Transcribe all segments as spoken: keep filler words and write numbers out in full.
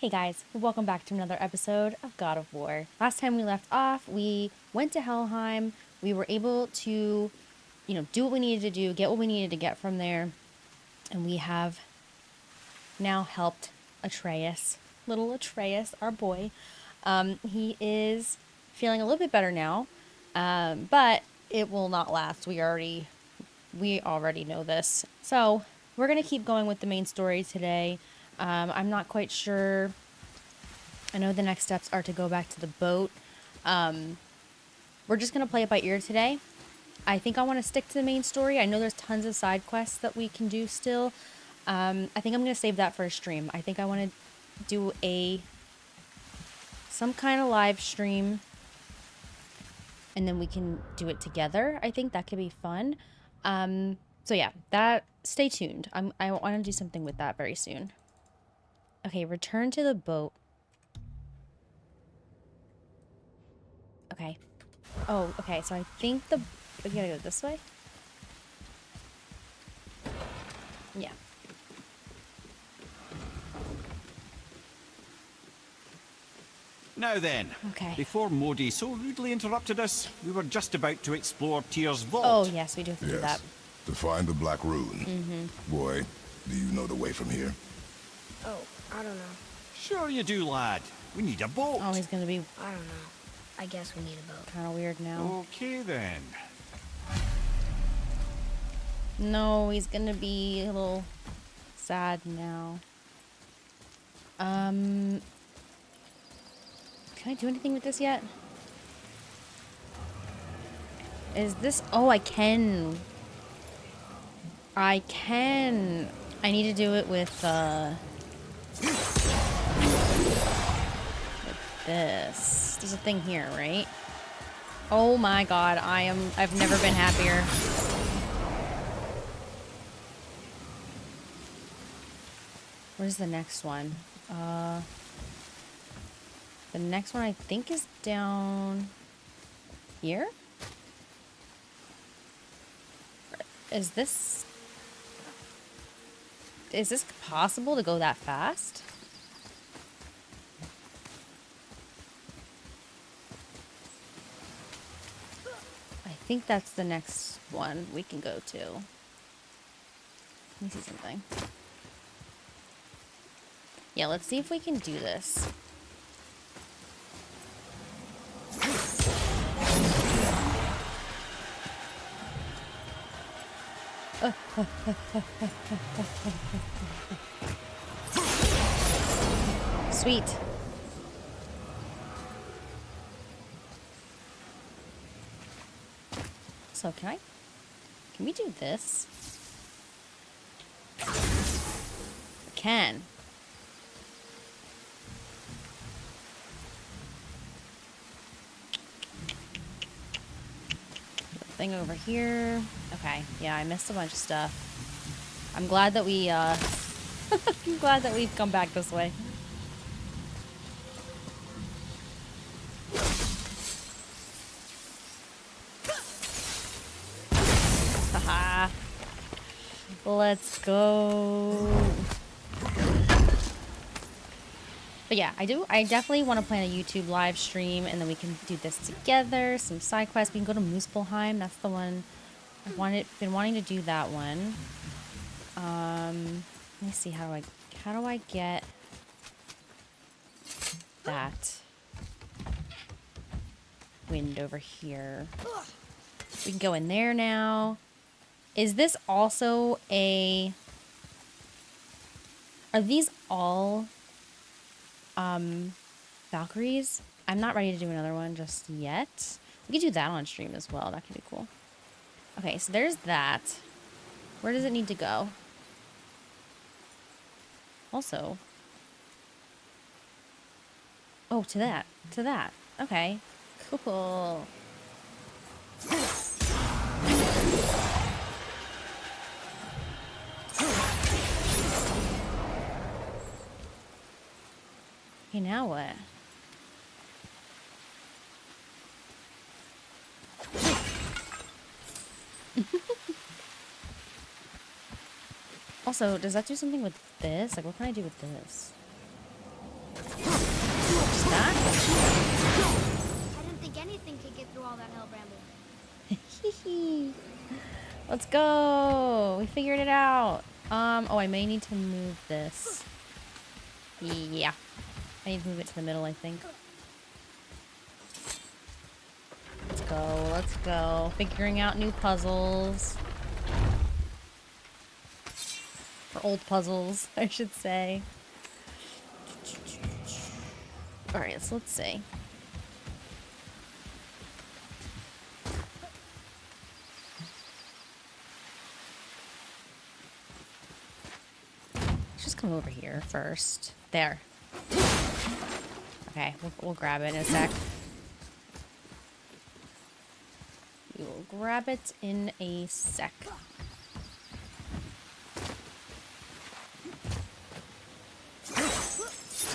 Hey guys, welcome back to another episode of God of War. Last time we left off, we went to Helheim. We were able to, you know, do what we needed to do, get what we needed to get from there. And we have now helped Atreus, little Atreus, our boy. Um, he is feeling a little bit better now, um, but it will not last. We already, we already know this. So we're going to keep going with the main story today. Um, I'm not quite sure. I know the next steps are to go back to the boat. Um, we're just going to play it by ear today. I think I want to stick to the main story. I know there's tons of side quests that we can do still. Um, I think I'm going to save that for a stream. I think I want to do a some kind of live stream. And then we can do it together. I think that could be fun. Um, so yeah, that stay tuned. I'm, I want to do something with that very soon. Okay, return to the boat. Okay. Oh, okay, so I think the... we gotta go this way? Yeah. Now then. Okay. Before Modi so rudely interrupted us, we were just about to explore Tyr's Vault. Oh, yes, we do have to yes. do that. To find the Black Rune. Mm-hmm. Boy, do you know the way from here? Oh. I don't know. Sure you do, lad. We need a boat. Oh, he's gonna be... I don't know. I guess we need a boat. Kind of weird now. Okay, then. No, he's gonna be a little sad now. Um... Can I do anything with this yet? Is this... Oh, I can. I can. I need to do it with, uh... Like this. There's a thing here, right? Oh my god, I am I've never been happier. Where's the next one? Uh the next one I think is down here? Is this Is this possible to go that fast? I think that's the next one we can go to. Let me see something. Yeah, let's see if we can do this. Uh, uh, uh, uh, uh, uh, uh. Sweet. So can I? Can we do this? I can. Thing over here. Okay, yeah, I missed a bunch of stuff. I'm glad that we, uh... I'm glad that we've come back this way. Haha. Let's go. But yeah, I do. I definitely want to plan a YouTube live stream, and then we can do this together. Some side quests. We can go to Muspelheim. That's the one. I've wanted, been wanting to do that one. Um, let me see. How do I? How do I get that wind over here? We can go in there now. Is this also a? Are these all? Um, Valkyries. I'm not ready to do another one just yet. We could do that on stream as well. That could be cool. Okay, so there's that. Where does it need to go? Also. Oh, to that. To that. Okay. Cool. Okay, now what? Also, does that do something with this? Like, what can I do with this? Stop. I didn't think anything could get through all that hell, Bramble. Let's go. We figured it out. Um. Oh, I may need to move this. Yeah. I need to move it to the middle, I think. Let's go. Let's go. Figuring out new puzzles. Or old puzzles, I should say. Alright, so let's see. Let's just come over here first. There. Okay, we'll, we'll grab it in a sec. We will grab it in a sec.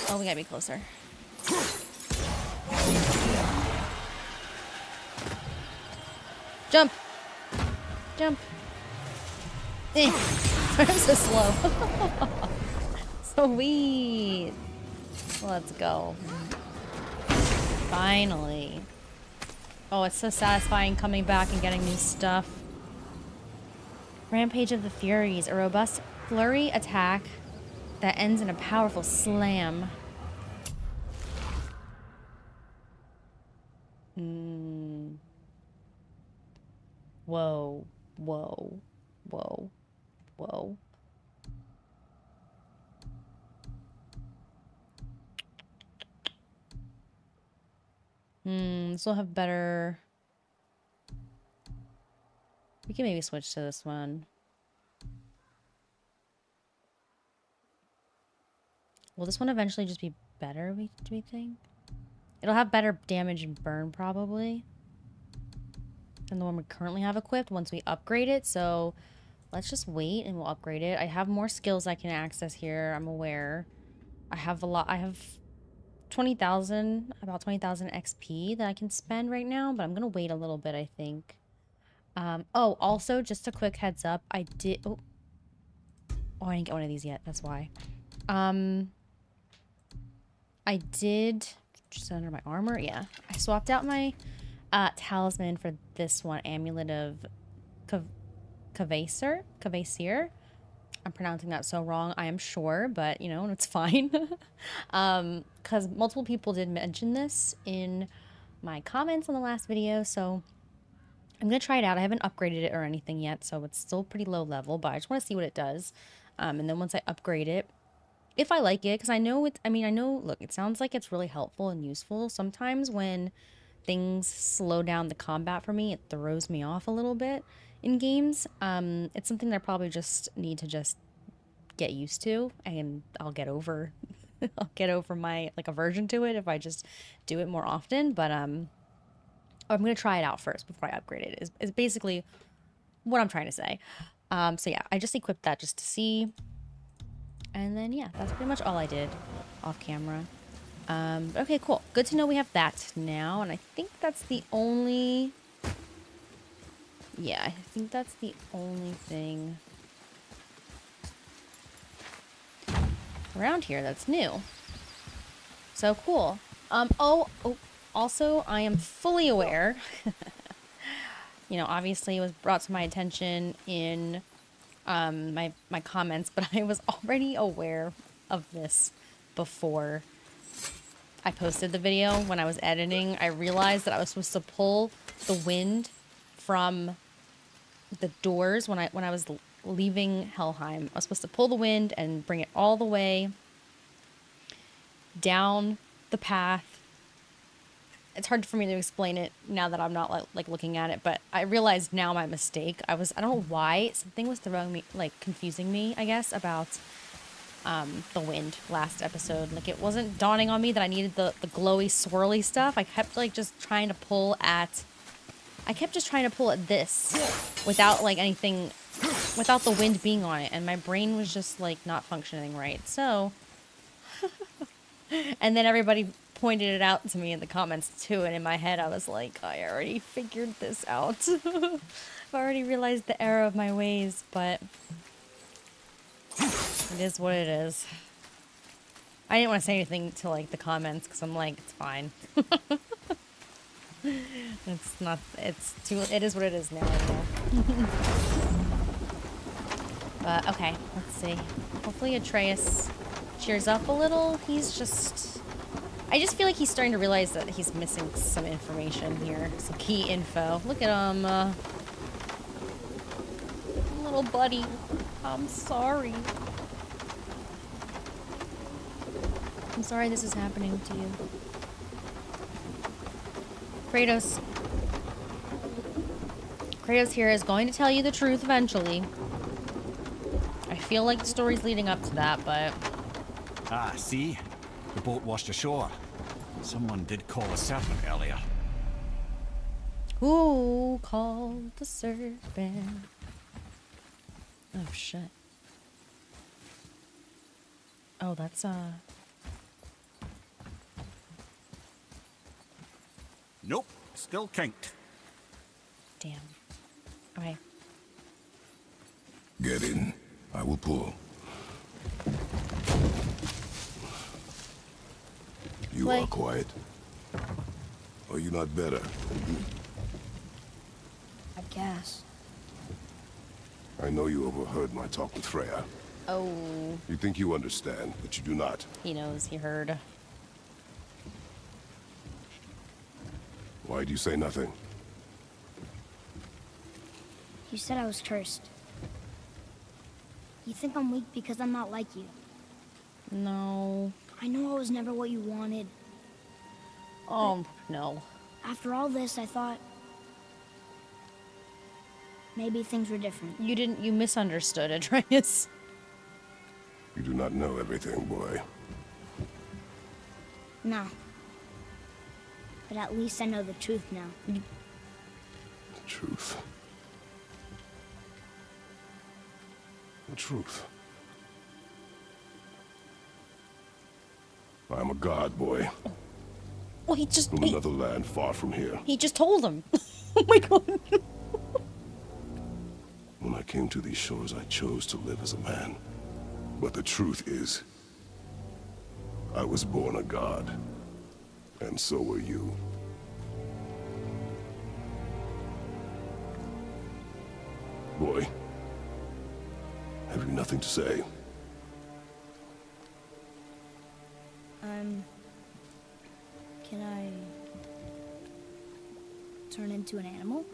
Oh, we gotta be closer. Jump! Jump! Eh! I'm so slow. Sweet! Let's go. Finally. Oh, it's so satisfying coming back and getting new stuff. Rampage of the Furies, a robust flurry attack that ends in a powerful slam. Mm. Whoa, whoa, whoa, whoa. Hmm, this will have better... We can maybe switch to this one. Will this one eventually just be better, we, do we think? It'll have better damage and burn, probably, than the one we currently have equipped once we upgrade it. So let's just wait and we'll upgrade it. I have more skills I can access here, I'm aware. I have a lot. I have... twenty thousand, about twenty thousand X P that I can spend right now, but I'm gonna wait a little bit, I think. Um, oh, also, just a quick heads up, I did, oh. oh, I didn't get one of these yet, that's why. Um, I did, just under my armor, yeah. I swapped out my uh, talisman for this one, Amulet of Cavacer, Cavacer. I'm pronouncing that so wrong, I am sure, but, you know, it's fine. um, because multiple people did mention this in my comments on the last video, so I'm going to try it out. I haven't upgraded it or anything yet, so it's still pretty low level, but I just want to see what it does. Um, and then once I upgrade it, if I like it, because I know it's, I mean, I know, look, it sounds like it's really helpful and useful. Sometimes when things slow down the combat for me, it throws me off a little bit. In games, um, it's something that I probably just need to just get used to, and I'll get over, I'll get over my, like, aversion to it if I just do it more often, but, um, I'm gonna try it out first before I upgrade it, is, is basically what I'm trying to say. Um, so yeah, I just equipped that just to see, and then, yeah, that's pretty much all I did off camera. Um, okay, cool. Good to know we have that now, and I think that's the only... Yeah, I think that's the only thing around here that's new. So cool. Um, oh, oh, also, I am fully aware. You know, obviously it was brought to my attention in um, my, my comments, but I was already aware of this before I posted the video. When I was editing, I realized that I was supposed to pull the wind from... the doors when I when I was leaving Helheim. I was supposed to pull the wind and bring it all the way down the path. It's hard for me to explain it now that I'm not like, like looking at it, but I realized now my mistake. I was I don't know why something was throwing me, like confusing me, I guess, about um, the wind last episode. Like, it wasn't dawning on me that I needed the, the glowy swirly stuff. I kept like just trying to pull at I kept just trying to pull at this without, like, anything, without the wind being on it, and my brain was just, like, not functioning right, so... And then everybody pointed it out to me in the comments, too, and in my head I was like, I already figured this out. I've already realized the error of my ways, but... It is what it is. I didn't want to say anything to like the comments because I'm like, it's fine. It's not. It's too. It is what it is now. But okay, let's see. Hopefully Atreus cheers up a little. He's just. I just feel like he's starting to realize that he's missing some information here, some key info. Look at him, uh, little buddy. I'm sorry. I'm sorry this is happening to you. Kratos. Kratos here is going to tell you the truth eventually. I feel like the story's leading up to that, but... Ah, see? The boat washed ashore. Someone did call a serpent earlier. Who called the serpent? Oh shit. Oh, that's uh. Nope, still kinked. Damn. Okay. Get in. I will pull. You Play. Are quiet. Are you not better? I guess. I know you overheard my talk with Freya. Oh. You think you understand, but you do not. He knows. He heard. Why do you say nothing? You said I was cursed. You think I'm weak because I'm not like you. No. I know I was never what you wanted. Oh, no. After all this, I thought... maybe things were different. You didn't... you misunderstood, Atreus. You do not know everything, boy. No. But at least I know the truth now. The truth. The truth. I'm a god, boy. Well, he just... From he, another land far from here. He just told him. Oh my god. When I came to these shores, I chose to live as a man. But the truth is, I was born a god. And so were you. Boy, have you nothing to say? Um, can I turn into an animal?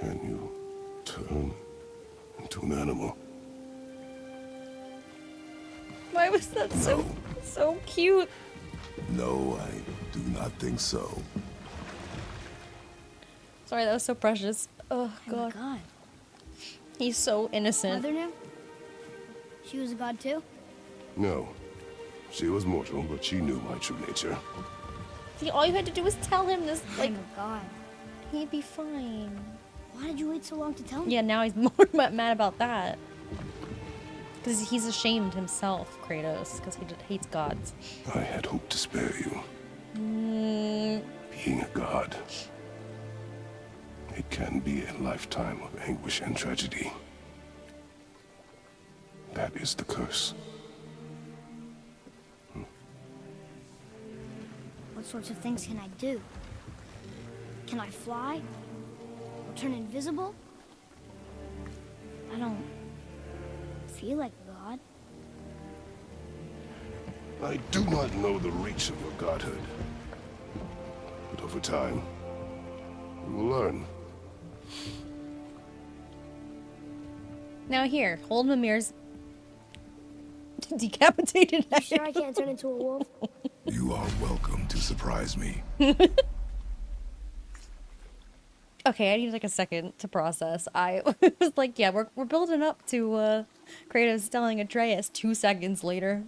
Can you turn into an animal? Why was that no. so so cute? No, I do not think so. Sorry, that was so precious. Oh, oh God. My God. He's so innocent. Mother knew? She was a god too? No. She was mortal, but she knew my true nature. See, all you had to do was tell him this, like... oh, God. He'd be fine. Why did you wait so long to tell him? Yeah, now he's more mad about that. Because he's ashamed himself, Kratos, because he hates gods. I had hoped to spare you. Mm. Being a god, it can be a lifetime of anguish and tragedy. That is the curse. What sorts of things can I do? Can I fly? Or turn invisible? I don't feel like God. I do not know the reach of your godhood. But over time, you will learn. Now here, hold Mimir's decapitated head. Sure I can't turn into a wolf? You are welcome to surprise me. Okay, I need like a second to process. I was like, yeah, we're, we're building up to uh, Kratos telling Atreus. Two seconds later,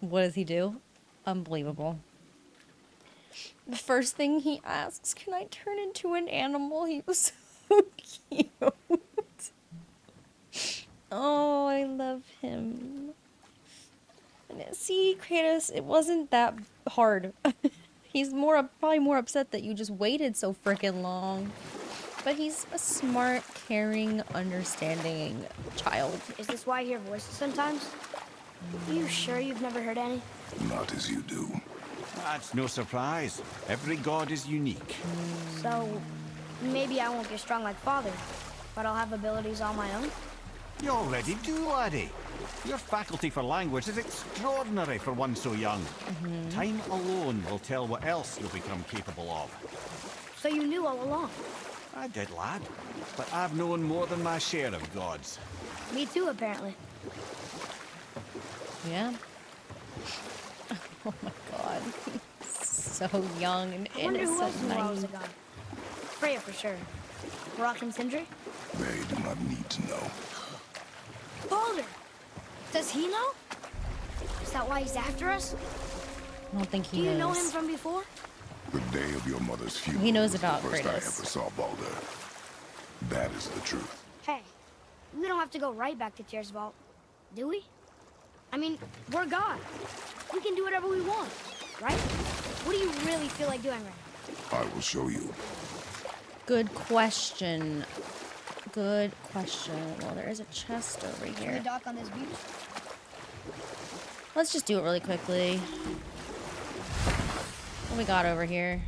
what does he do? Unbelievable. The first thing he asks, can I turn into an animal? He was so cute. Oh, I love him. See, Kratos, it wasn't that hard. He's more probably more upset that you just waited so freaking long. But he's a smart, caring, understanding child. Is this why I hear voices sometimes? Are you sure you've never heard any? Not as you do. That's no surprise. Every god is unique. So, maybe I won't get strong like Father, but I'll have abilities all my own? You already do, laddie. Your faculty for language is extraordinary for one so young. Mm-hmm. Time alone will tell what else you'll become capable of. So you knew all along? I did, lad. But I've known more than my share of gods. Me too, apparently. Yeah. Oh my god. So young and innocent. I wonder who else knew I was a god. Freya for sure. Brock and Sindri? They do not need to know. Baldur! Does he know? Is that why he's after us? I don't think he knows. Do you know him from before? The day of your mother's funeral. He knows about Kratos. The first I ever saw Baldur. That is the truth. Hey, we don't have to go right back to Tyr's Vault, do we? I mean, we're God. We can do whatever we want, right? What do you really feel like doing right now? I will show you. Good question. Good question. Well, there is a chest over here. Can we dock on this beach? Let's just do it really quickly. What we got over here?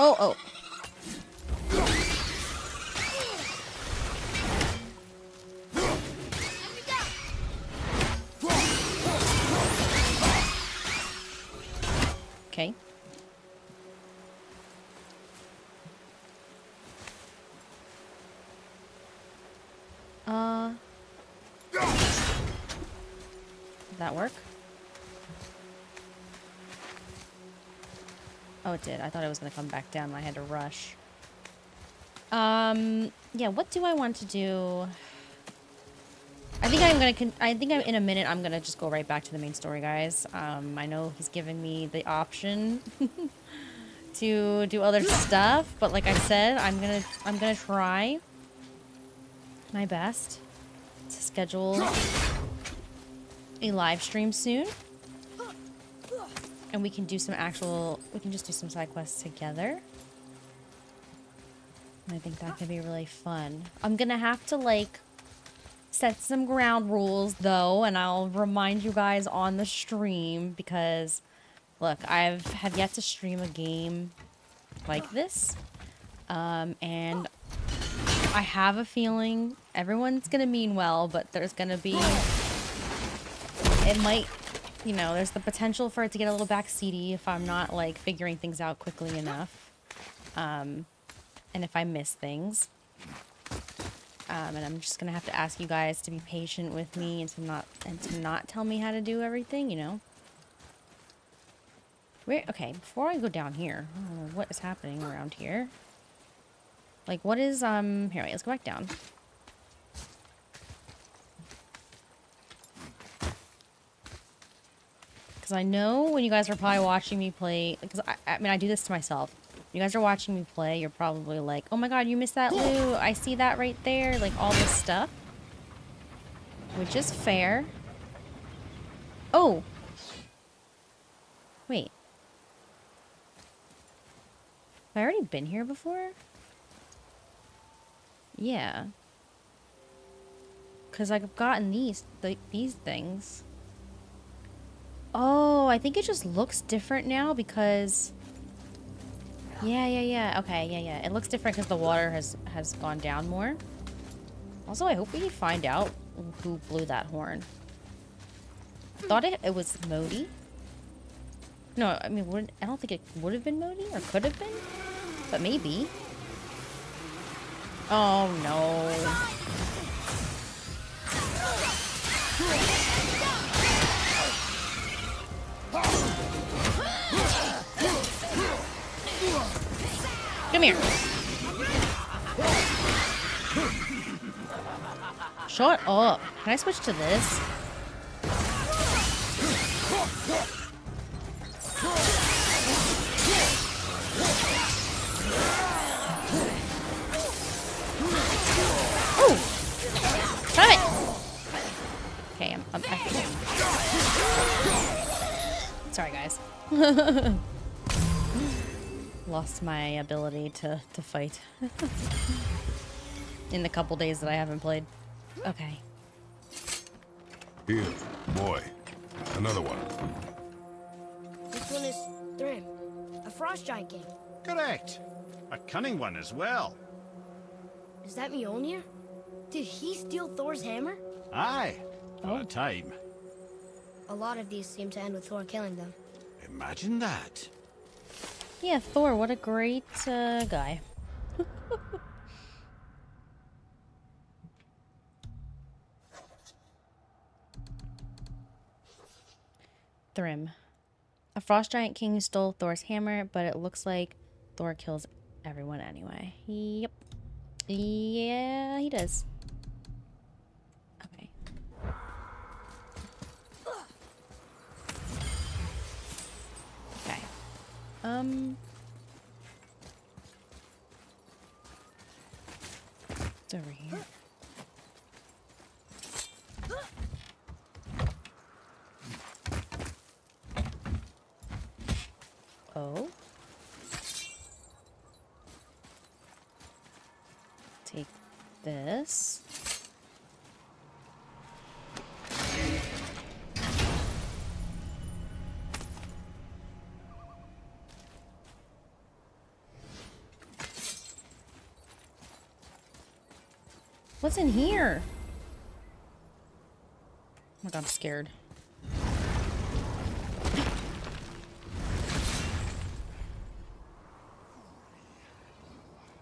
Oh, oh. Okay. Uh. Did that work? Oh, it did. I thought I was gonna come back down and I had to rush. Um, yeah, what do I want to do? I think I'm gonna con I think I'm in a minute I'm gonna just go right back to the main story, guys. Um, I know he's giving me the option to do other stuff, but like I said, I'm gonna I'm gonna try my best to schedule a live stream soon. And we can do some actual, we can just do some side quests together. And I think that could be really fun. I'm gonna have to like set some ground rules though, and I'll remind you guys on the stream because look, I've have yet to stream a game like this. Um, and I have a feeling everyone's gonna mean well, but there's gonna be, it might, you know, there's the potential for it to get a little backseaty if I'm not, like, figuring things out quickly enough. Um, and if I miss things. Um, and I'm just gonna have to ask you guys to be patient with me and to not, and to not tell me how to do everything, you know? Where, okay, before I go down here, I don't know what is happening around here. Like, what is, um, here, wait, let's go back down. Because I know when you guys are probably watching me play, because I, I mean, I do this to myself. When you guys are watching me play, you're probably like, oh my god, you missed that, Lou. I see that right there. Like, all this stuff. Which is fair. Oh! Wait. Have I already been here before? Yeah. Because I've gotten these, th these things. Oh, I think it just looks different now because... Yeah, yeah, yeah. Okay, yeah, yeah. It looks different because the water has, has gone down more. Also, I hope we find out who blew that horn. Thought it, it was Modi. No, I mean, would, I don't think it would have been Modi or could have been. But maybe. Oh, no. Come here. Shut up. Can I switch to this? Stop it! Okay, I'm, I'm, I'm... Sorry, guys. Lost my ability to, to fight. in the couple days that I haven't played. Okay. Here, boy. Another one. This one is Thrym, a frost giant king. Correct. A cunning one as well. Is that Mjolnir? Did he steal Thor's hammer? Aye. All the time. A lot of these seem to end with Thor killing them. Imagine that. Yeah, Thor, what a great uh, guy. Thrym. A frost giant king stole Thor's hammer, but it looks like Thor kills everyone anyway. Yep. Yeah, he does. Okay. Okay. Um. It's over here. Oh. Take this. What's in here? Oh my God, I'm scared.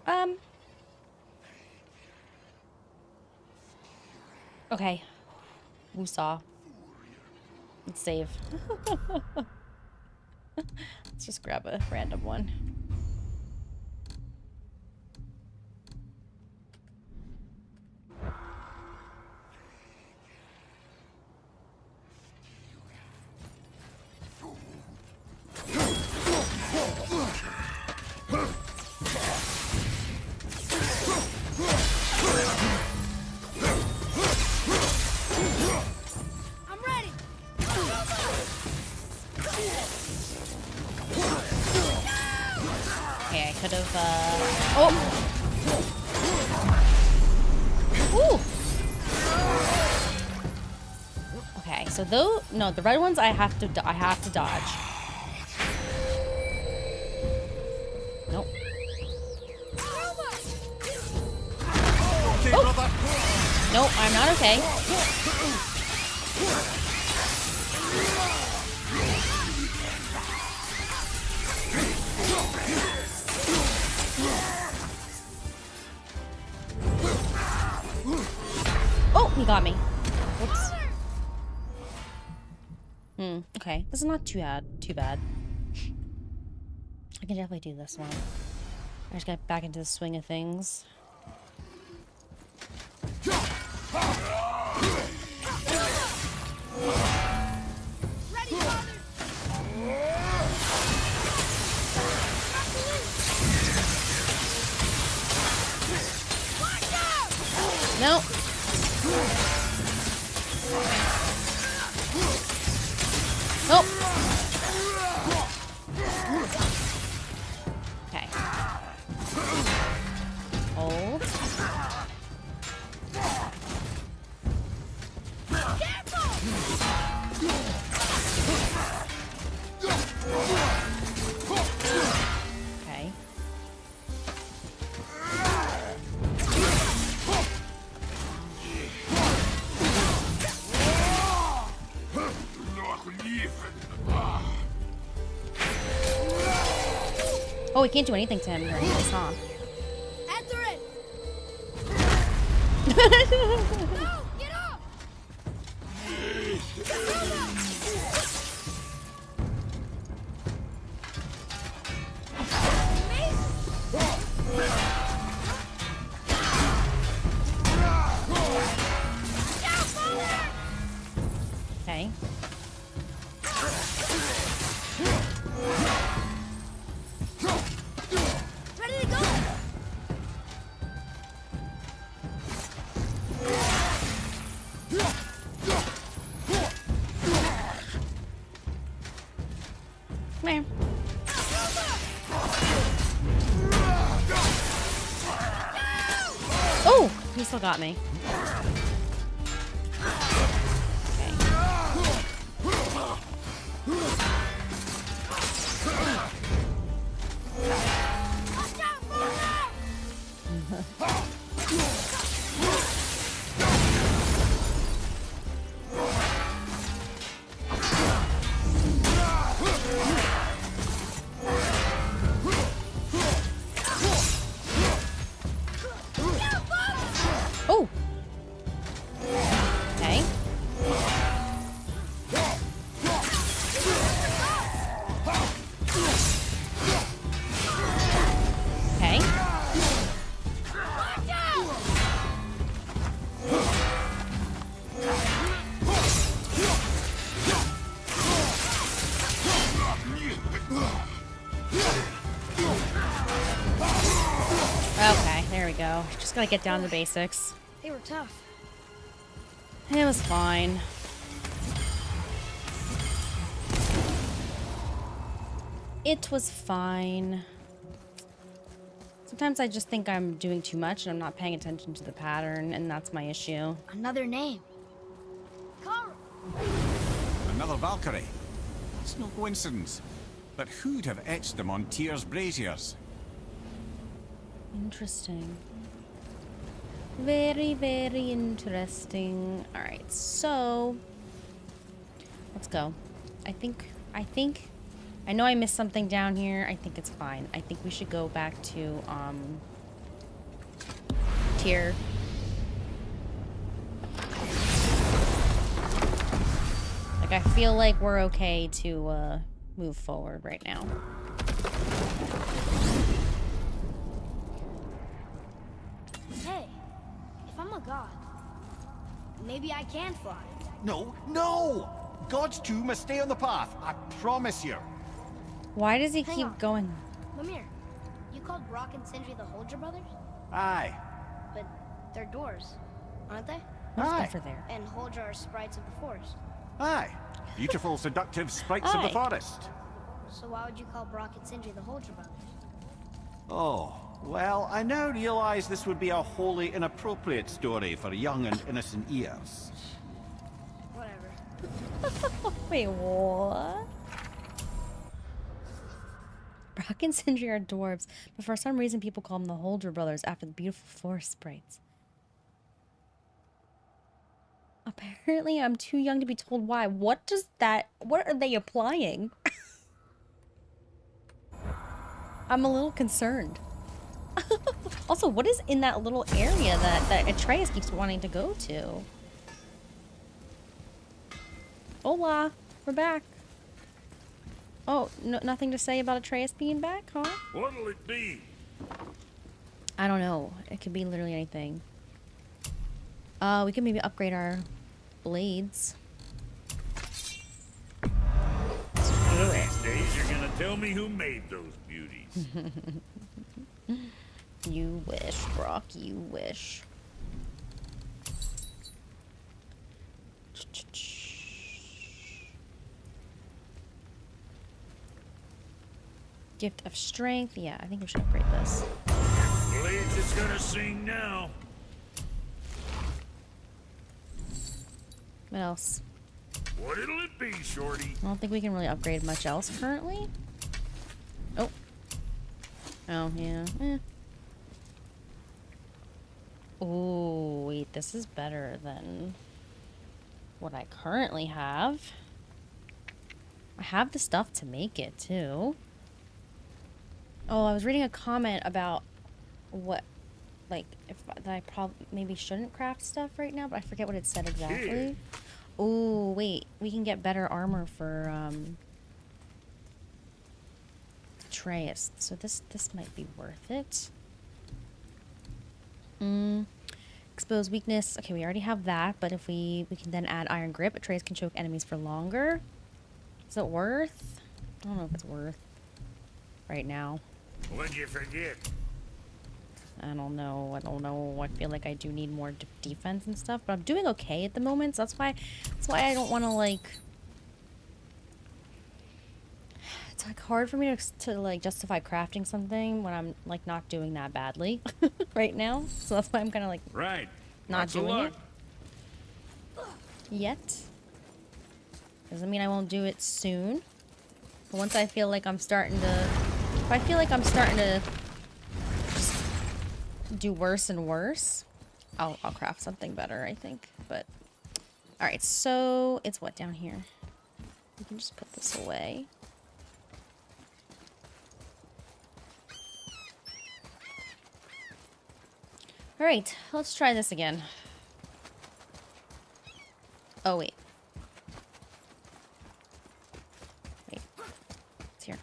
Um. Okay. Woosah. Let's save. Let's just grab a random one. Though no, the red ones I have to I have to dodge. Nope. Okay, oh. Nope, I'm not okay. Oh, he got me. Whoops. Hmm, okay. This is not too bad. Too bad. I can definitely do this one. I just got back into the swing of things. Oh, we can't do anything to him during this, huh? Enter it. No, get off. Okay. Ready to go. still got me. Just gotta get down to the basics. They were tough. It was fine. It was fine. Sometimes I just think I'm doing too much and I'm not paying attention to the pattern, and that's my issue. Another name. Carl. Another Valkyrie. It's no coincidence. But who'd have etched them on Tyr's braziers? Interesting. Very, very interesting. All right, so let's go. I think, I think, I know I missed something down here. I think it's fine. I think we should go back to um, Tyr. Like I feel like we're okay to uh, move forward right now. God. Maybe I can fly. No, no! Gods too must stay on the path. I promise you. Why does he Hang keep on. going? Lemire, you called Brock and Sindri the Huldra Brothers? Aye. But they're dwarves, aren't they? Aye. There. And Huldra are sprites of the forest. Aye. Beautiful, seductive sprites Aye. of the forest. So why would you call Brock and Sindri the Huldra Brothers? Oh. Well, I now realize this would be a wholly inappropriate story for young and innocent ears. Whatever. Wait, what? Brock and Sindri are dwarves, but for some reason people call them the Huldra Brothers after the beautiful forest sprites. Apparently I'm too young to be told why. What does that... What are they applying? I'm a little concerned. Also, what is in that little area that, that Atreus keeps wanting to go to? Hola, we're back. Oh, no, nothing to say about Atreus being back, huh? What'll it be? I don't know. It could be literally anything. Uh, we could maybe upgrade our blades. One of these days you're gonna tell me who made those beauties. You wish, Brock, you wish. Gift of strength. Yeah, I think we should upgrade this. Blades is gonna sing now. What else? What'll it be, Shorty? I don't think we can really upgrade much else currently. Oh. Oh, yeah. Eh. Oh, wait, this is better than what I currently have. I have the stuff to make it, too. Oh, I was reading a comment about what, like, if that I probably maybe shouldn't craft stuff right now, but I forget what it said exactly. Oh, wait, we can get better armor for, um, Atreus. So this, this might be worth it. Mm. Expose weakness. Okay, we already have that, but if we we can then add iron grip. Atreus can choke enemies for longer. Is it worth? I don't know if it's worth right now. What'd you forget? I don't know. I don't know. I feel like I do need more d defense and stuff, but I'm doing okay at the moment. So that's why that's why I don't want to like. It's like hard for me to, to like justify crafting something when I'm like not doing that badly right now. So that's why I'm kind of like. Right. Not That's doing it yet. Doesn't mean I won't do it soon. But once I feel like I'm starting to... If I feel like I'm starting to just do worse and worse, I'll, I'll craft something better, I think. But... Alright, so... It's what down here? We can just put this away. Alright, let's try this again. Oh, wait. Wait. It's here.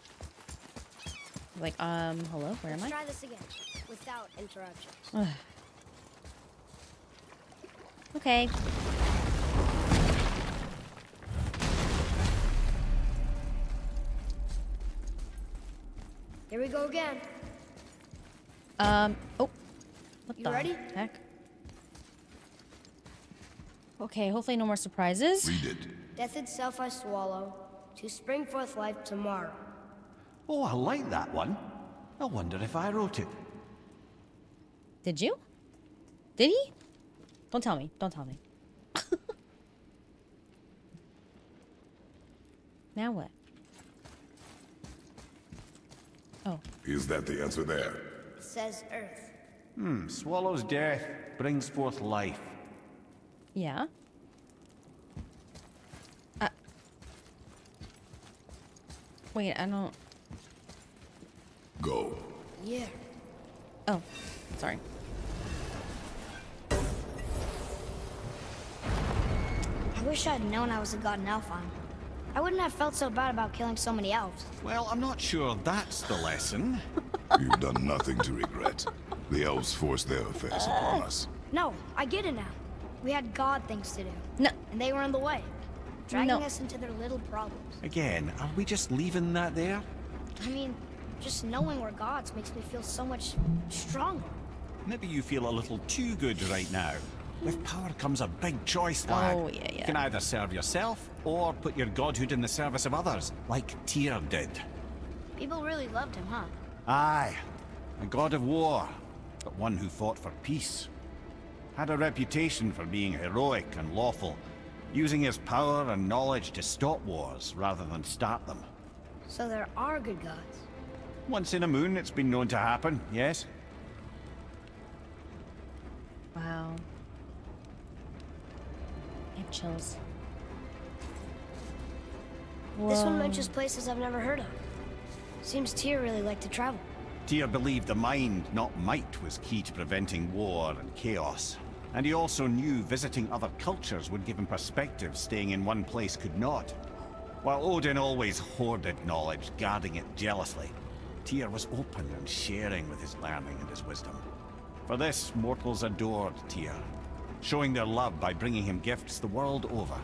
Like, um, hello? Where am I? Let's try this again, without interruptions. Okay. Here we go again. Um, oh. What you the ready? Heck? Okay, hopefully no more surprises. Read it. Death itself I swallow, to spring forth life tomorrow. Oh, I like that one. I wonder if I wrote it. Did you? Did he? Don't tell me. Don't tell me. Now what? Oh. Is that the answer there? It says Earth. Hmm, swallows death, brings forth life. Yeah. Uh, wait, I don't... Go. Yeah. Oh, sorry. I wish I'd known I was a god in Alfheim. I wouldn't have felt so bad about killing so many elves. Well, I'm not sure that's the lesson. You've done nothing to regret. The elves forced their affairs upon us. No, I get it now. We had God things to do. No. And they were in the way, dragging no. us into their little problems. Again, are we just leaving that there? I mean, just knowing we're gods makes me feel so much stronger. Maybe you feel a little too good right now. With power comes a big choice, lad. Oh, yeah, yeah. You can either serve yourself or put your godhood in the service of others, like Tyr did. People really loved him, huh? Aye. A god of war. But one who fought for peace. Had a reputation for being heroic and lawful, using his power and knowledge to stop wars rather than start them. So there are good gods? Once in a moon, it's been known to happen, yes. Wow. I have chills. Whoa. This one mentions places I've never heard of. Seems Tyr really liked to travel. Tyr believed the mind, not might, was key to preventing war and chaos. And he also knew visiting other cultures would give him perspective staying in one place could not. While Odin always hoarded knowledge, guarding it jealously, Tyr was open and sharing with his learning and his wisdom. For this, mortals adored Tyr, showing their love by bringing him gifts the world over.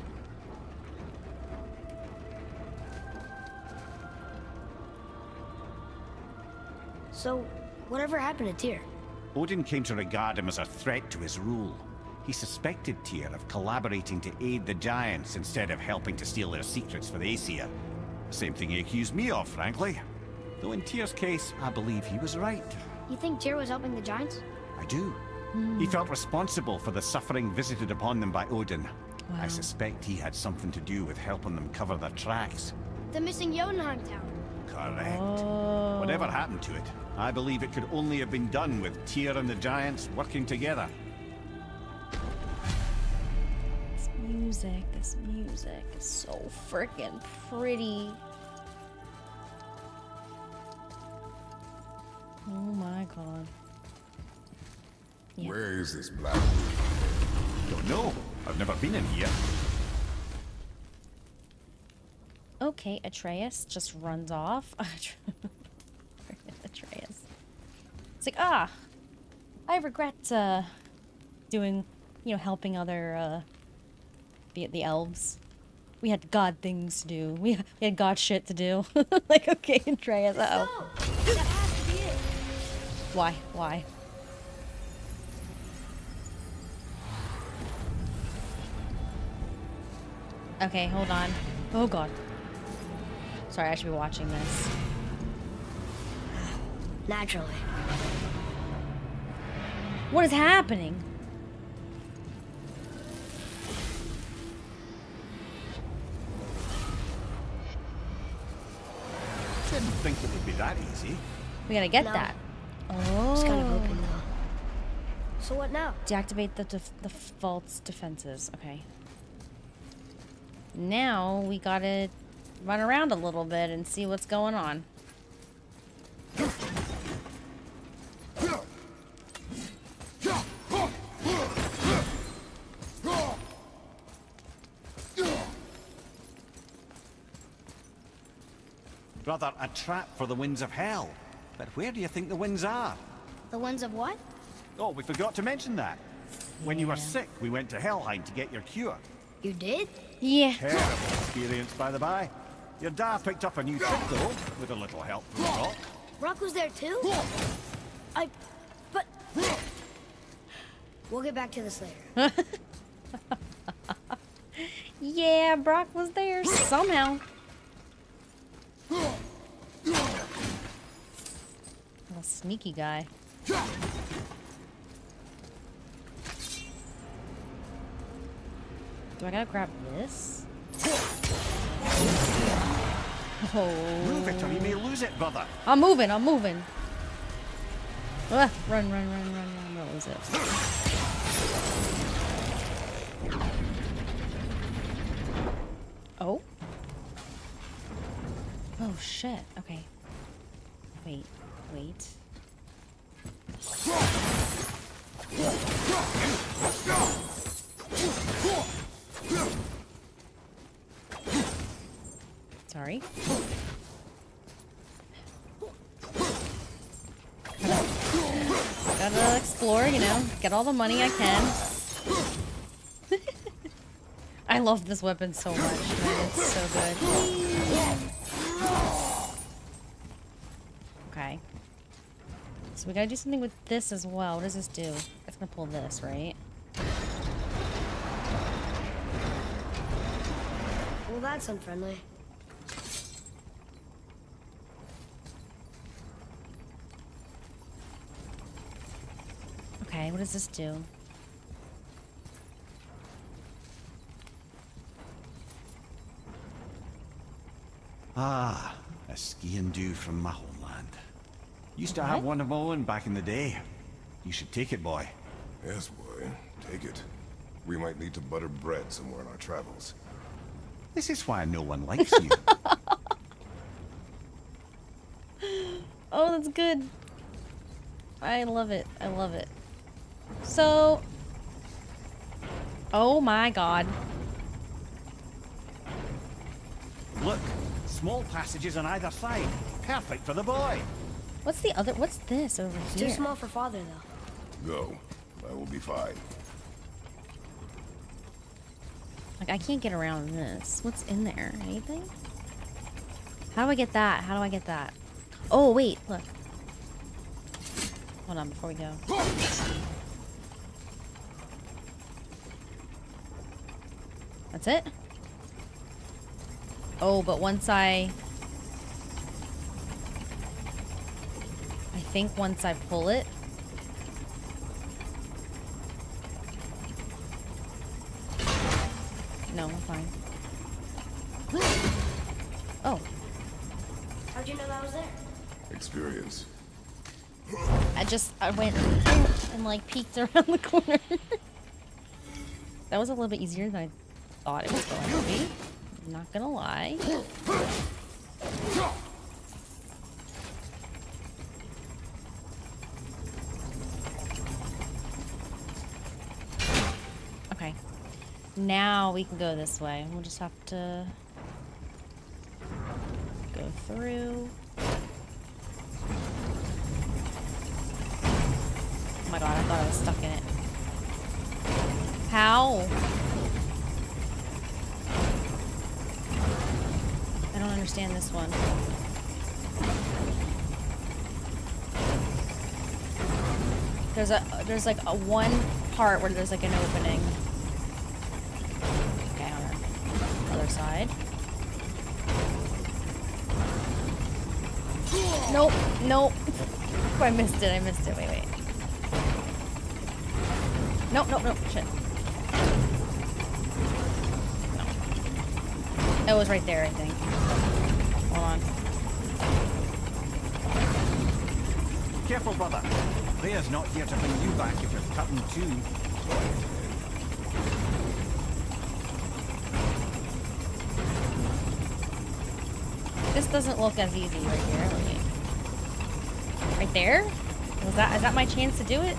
So, whatever happened to Tyr? Odin came to regard him as a threat to his rule. He suspected Tyr of collaborating to aid the giants instead of helping to steal their secrets for the Aesir. Same thing he accused me of, frankly. Though in Tyr's case, I believe he was right. You think Tyr was helping the giants? I do. Mm. He felt responsible for the suffering visited upon them by Odin. Wow. I suspect he had something to do with helping them cover their tracks. The missing Jotunheim tower. Correct. Oh. Whatever happened to it, I believe it could only have been done with Tyr and the giants working together. This music, this music is so freaking pretty. Oh my god. Yeah. Where is this black room? Don't know. I've never been in here. Okay, Atreus just runs off. Atreus. It's like, ah, I regret uh, doing, you know, helping other, uh, the, the elves. We had god things to do. We, we had god shit to do. Like, okay, Atreus, uh-oh. No, that has to be it. Why? Why? Okay, hold on. Oh, god. Sorry, I should be watching this. Naturally. What is happening? didn't think it would be that easy. We gotta get no. that. Oh. It's kind of open now. So what now? Deactivate the def the vault's defenses. Okay. Now we gotta run around a little bit and see what's going on. Rather a trap for the winds of hell. But where do you think the winds are? The winds of what? Oh, we forgot to mention that. Yeah. When you were sick, we went to Helheim to get your cure. You did? Yeah. Terrible experience, by the by. Your dad picked up a new trick, though, with a little help from Brock. Brock was there, too? I... but... We'll get back to this later. Yeah, Brock was there somehow. Little sneaky guy. Do I gotta grab this? Oh. Move it or you may lose it, brother. I'm moving, I'm moving. Ugh, run, run, run, run, run, run, lose it. Oh. Oh shit, okay. Wait, wait. Sorry. Gotta, gotta explore, you know, get all the money I can. I love this weapon so much, man. It's so good. Okay. So we gotta do something with this as well. What does this do? That's gonna pull this, right? Well, that's unfriendly. Okay, what does this do? Ah, a skiing dew from my homeland. Used to what? have one of my own back in the day. You should take it, boy. Yes, boy. Take it. We might need to butter bread somewhere in our travels. This is why no one likes you. Oh, that's good. I love it. I love it. So... Oh my god. Look. Small passages on either side. Perfect for the boy. What's the other? What's this over here? It's too small for father, though. Go. I will be fine. Like, I can't get around this. What's in there? Anything? How do I get that? How do I get that? Oh, wait. Look. Hold on before we go. That's it? Oh, but once I... I think once I pull it... No, I'm fine. Oh. How'd you know that was there? Experience. I just, I went and like peeked around the corner. That was a little bit easier than I thought it was going to be. Not gonna lie. Okay. Now we can go this way. We'll just have to go through. Oh my god, I thought I was stuck in it. How? I don't understand this one. There's a there's like a one part where there's like an opening. Okay, on the other side. Nope, nope. Oh, I missed it. I missed it. Wait, wait. Nope, nope, nope. Shit. It was right there, I think. Hold on. careful, brother. Freya's not here to bring you back if you're cut in two. This doesn't look as easy right here. Like, right there? Was that, is that my chance to do it?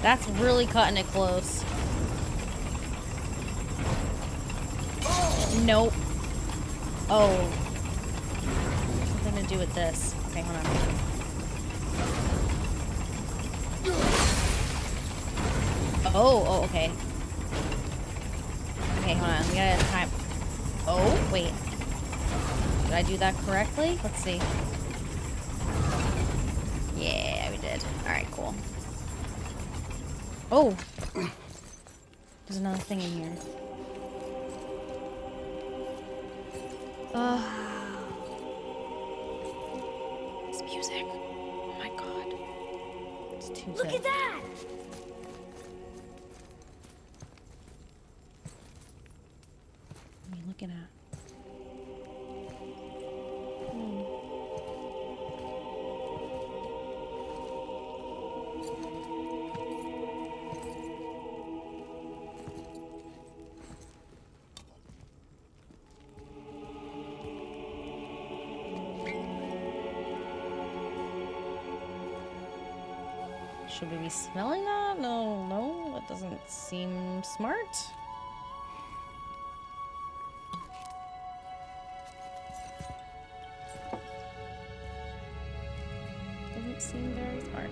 That's really cutting it close. Nope. Oh. Something to do with this. Okay, hold on. Oh, oh, okay. Okay, hold on. We gotta time. Oh, wait. Did I do that correctly? Let's see. Yeah, we did. Alright, cool. Oh! There's another thing in here. Oh. This music. Oh my god. It's too Look good. at that! What are you looking at? Should we be smelling that? No, no, that doesn't seem smart. Doesn't seem very smart.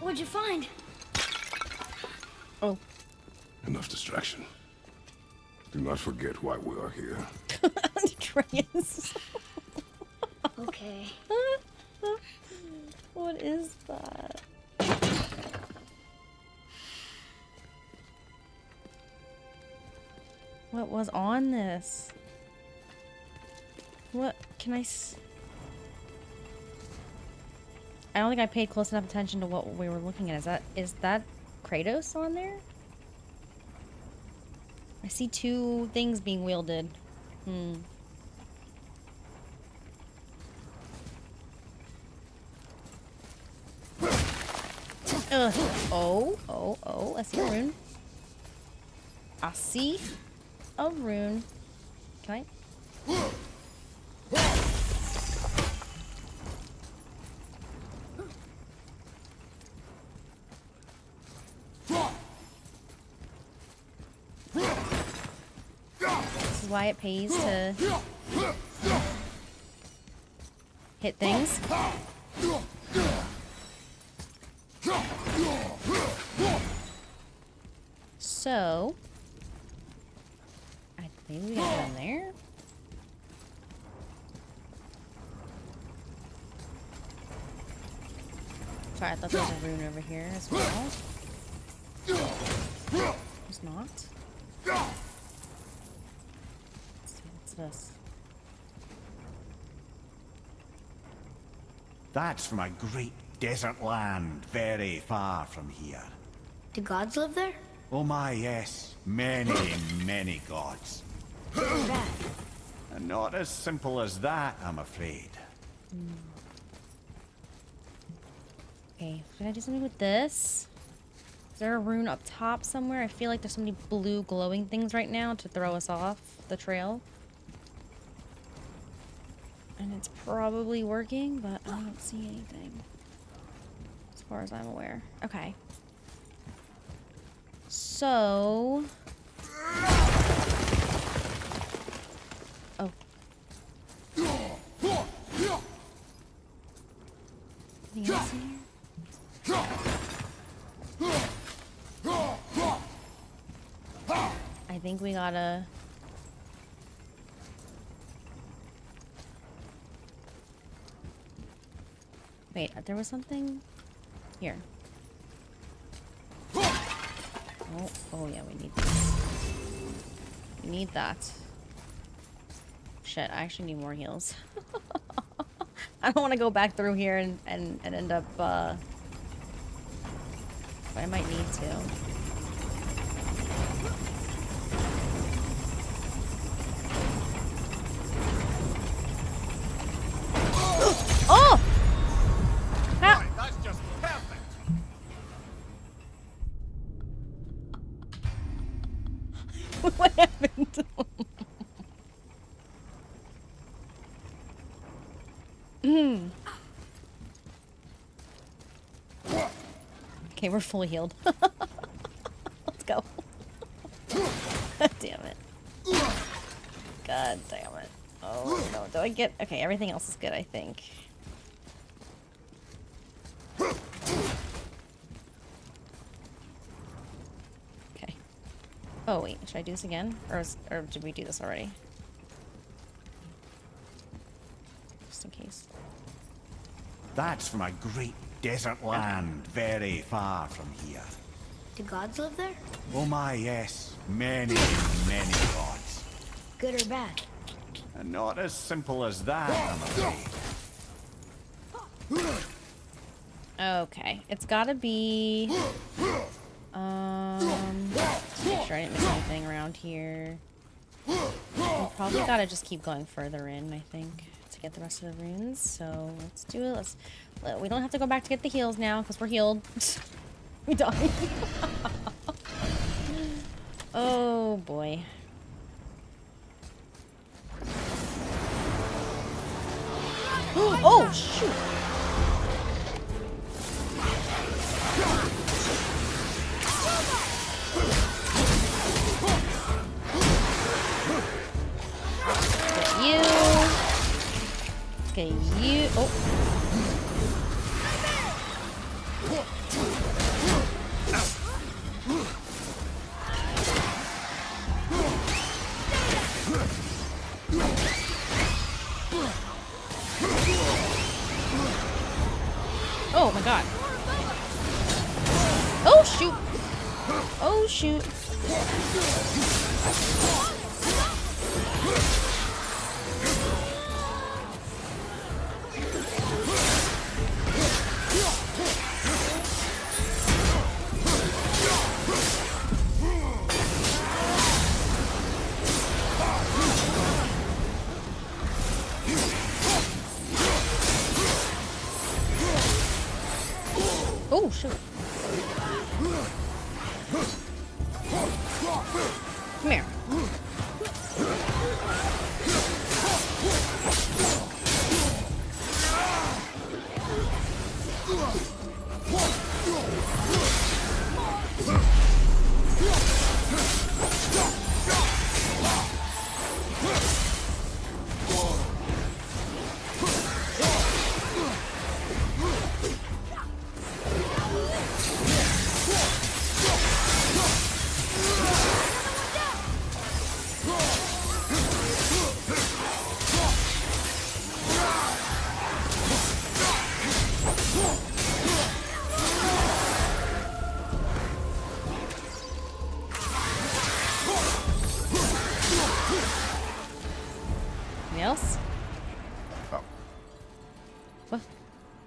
What'd you find? Oh. Enough distraction. Do not forget why we are here. Atreus. Okay. What is that? What was on this? What can I s- I don't think I paid close enough attention to what we were looking at. Is that is that Kratos on there? I see two things being wielded. Hmm. Ugh. Oh, oh, oh, I see a rune. I see a rune. Can I? Why it pays to hit things. So I think we got down there. Sorry, I thought there was a rune over here as well. There's not. This. That's from a great desert land, very far from here. Do gods live there? Oh my, yes. Many, many gods. And not as simple as that, I'm afraid. Mm. Okay, can I do something with this? Is there a rune up top somewhere? I feel like there's so many blue glowing things right now to throw us off the trail. And it's probably working, but I don't see anything as far as I'm aware. Okay. So... Oh. Anything else in here? I think we gotta... Wait, there was something here. Oh, oh yeah, we need this. I need that. Shit, I actually need more heals. I don't want to go back through here and, and, and end up, uh... I might need to. Oh! Right, that's just perfect. What happened to him? Okay, we're fully healed. Let's go. God damn it. God damn it. Oh no, do I get... Okay, everything else is good, I think. Okay. Oh wait, should I do this again? Or, is, or did we do this already? Just in case. That's from a great desert land, very far from here. Do gods live there? Oh my, yes. Many, many gods. Good or bad? And not as simple as that, I'm afraid. Okay, it's gotta be... Um... Make sure I didn't miss anything around here. We'll probably gotta just keep going further in, I think, to get the rest of the runes. So, let's do it. Let's... We don't have to go back to get the heals now, because we're healed. We died. Oh, boy. Ooh, oh, shoot! Get you! Get you! Oh! Oh my god. Oh shoot. Oh shoot. Oh, shoot. Come here.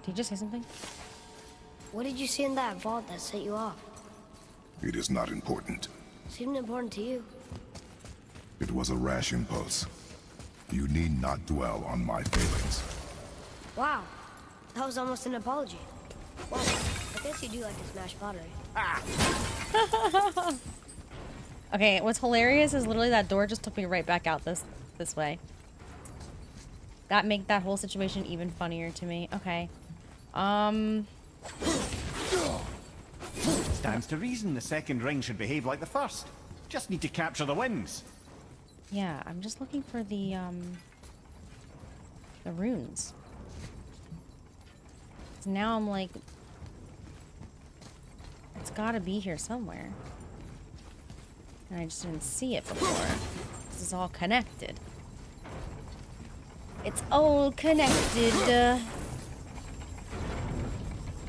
Did you say something? What did you see in that vault that set you off? It is not important. Seemed important to you. It was a rash impulse. You need not dwell on my failings. Wow. That was almost an apology. Well, I guess you do like to smash pottery. Ah. Okay, what's hilarious is literally that door just took me right back out this this way. That made that whole situation even funnier to me. Okay. Um. Stands to reason the second ring should behave like the first. Just need to capture the winds. Yeah, I'm just looking for the um. The runes. So now I'm like, it's gotta be here somewhere, and I just didn't see it before. This is all connected. It's all connected. Uh,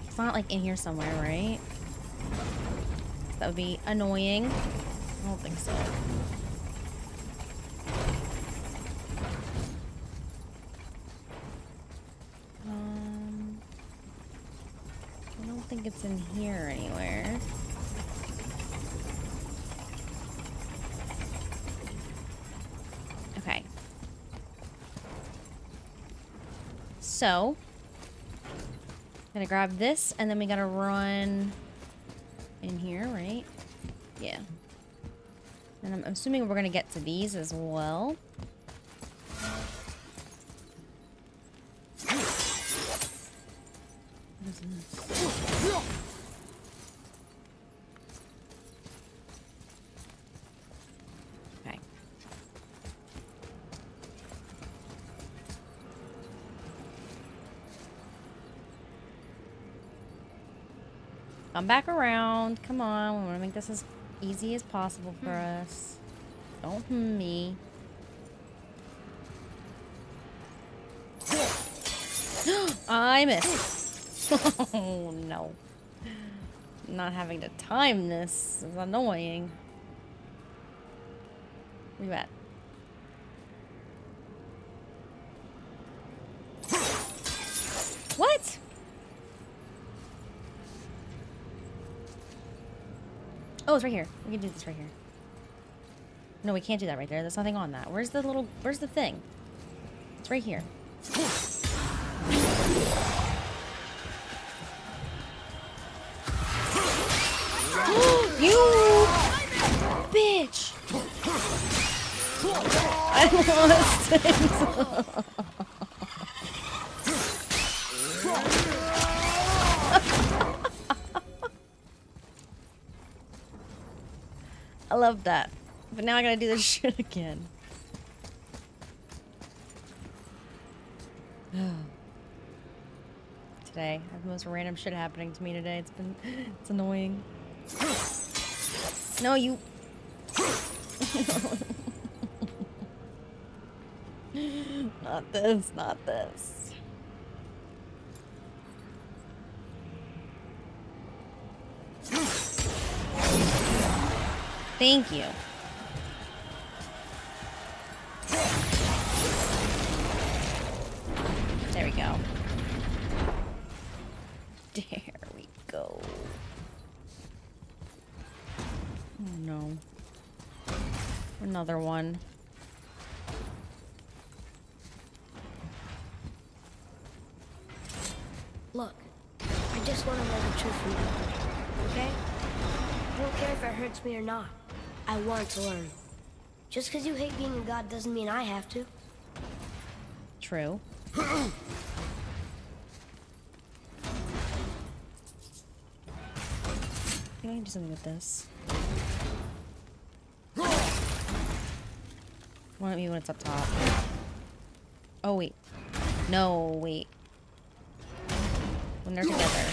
It's not like in here somewhere, right? That would be annoying. I don't think so. don't think it's in here anywhere. Okay. So, I'm gonna grab this, and then we gotta run in here, right? Yeah. And I'm assuming we're gonna get to these as well. Okay. Come back around. Come on. We want to make this as easy as possible for hmm. us. Don't hmm me. I missed. Oh no. Not having to time this is annoying. Where you at? What? Oh, it's right here. We can do this right here. No, we can't do that right there. There's nothing on that. Where's the little, where's the thing? It's right here. You bitch! I lost it. I love that. But now I gotta do this shit again. Today. I have the most random shit happening to me today. It's been it's annoying. No, you. Not this, not this. Thank you. There we go. There we go. Oh no. Another one. Look, I just want to know the truth from you, okay? I don't care if it hurts me or not. I want to learn. Just because you hate being a god doesn't mean I have to. True. I can do something with this. Why don't you when it's up top? Oh wait. No, wait. When they're together.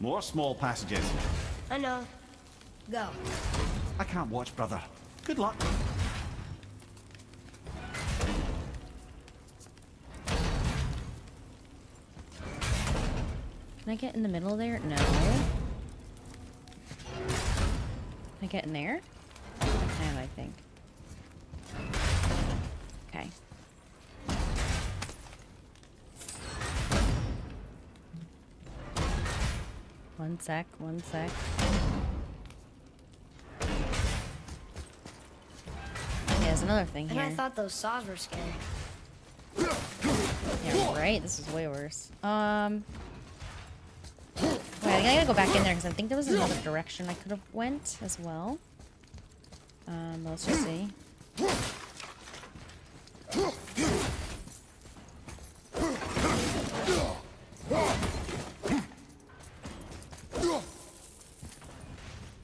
More small passages. I know. Go. I can't watch, brother. Good luck. Can I get in the middle there? No. Can I get in there? I can, I think. Okay. One sec, one sec. Yeah, there's another thing here. And I thought those saws were scary. Yeah, right? This is way worse. Um... I gotta go back in there because I think there was another direction I could have went as well. Um, let's just see.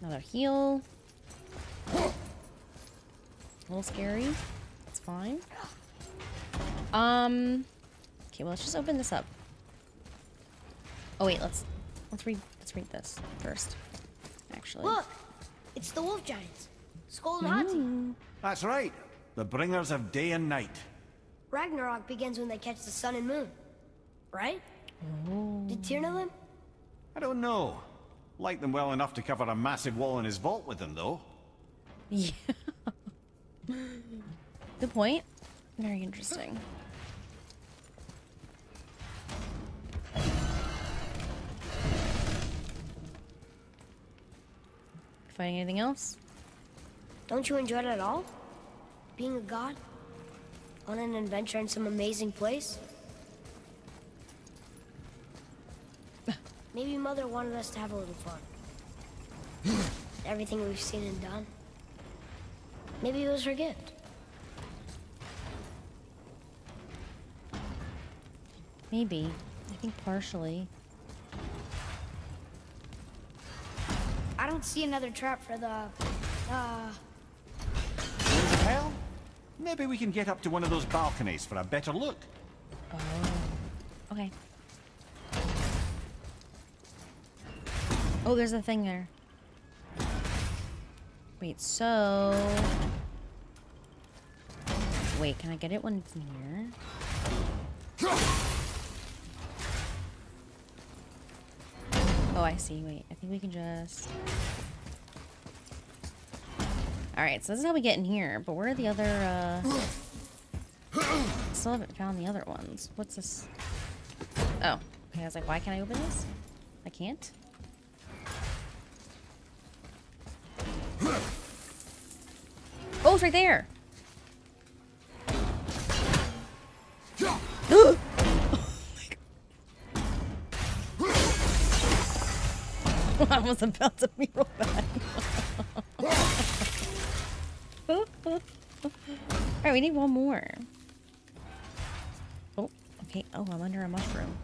Another heal. A little scary. It's fine. Um. Okay, well let's just open this up. Oh wait, let's. Let's read. Let's read this first. Actually, look, it's the wolf giants. Skold and Hati. Mm. That's right. The bringers of day and night. Ragnarok begins when they catch the sun and moon, right? Oh. Did Tyr know them? I don't know. Like them well enough to cover a massive wall in his vault with them, though. Yeah. Good point. Very interesting. Finding anything else? Don't you enjoy it at all? Being a god? On an adventure in some amazing place? Maybe Mother wanted us to have a little fun. Everything we've seen and done. Maybe it was her gift. Maybe. I think partially. I don't see another trap for the... Uh... There's a bell? Maybe we can get up to one of those balconies for a better look. Oh. Okay. Oh, there's a thing there. Wait, so... Wait, can I get it when it's near? Oh, I see. Wait, I think we can just... Alright, so this is how we get in here, but where are the other, uh... Still haven't found the other ones. What's this? Oh. Okay, I was like, why can't I open this? I can't? Oh, it's right there! Oh my god. I almost about to be real bad. Alright, we need one more. Oh, okay. Oh, I'm under a mushroom.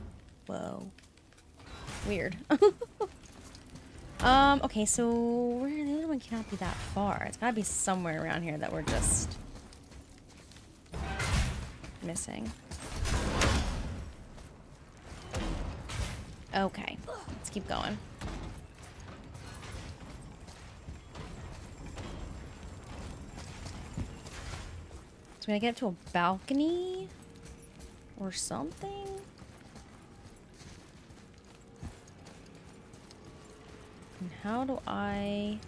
Whoa. Weird. um, okay, so where the other one cannot be that far. It's gotta be somewhere around here that we're just missing. Okay, let's keep going. So we gotta get up to a balcony or something. And how do I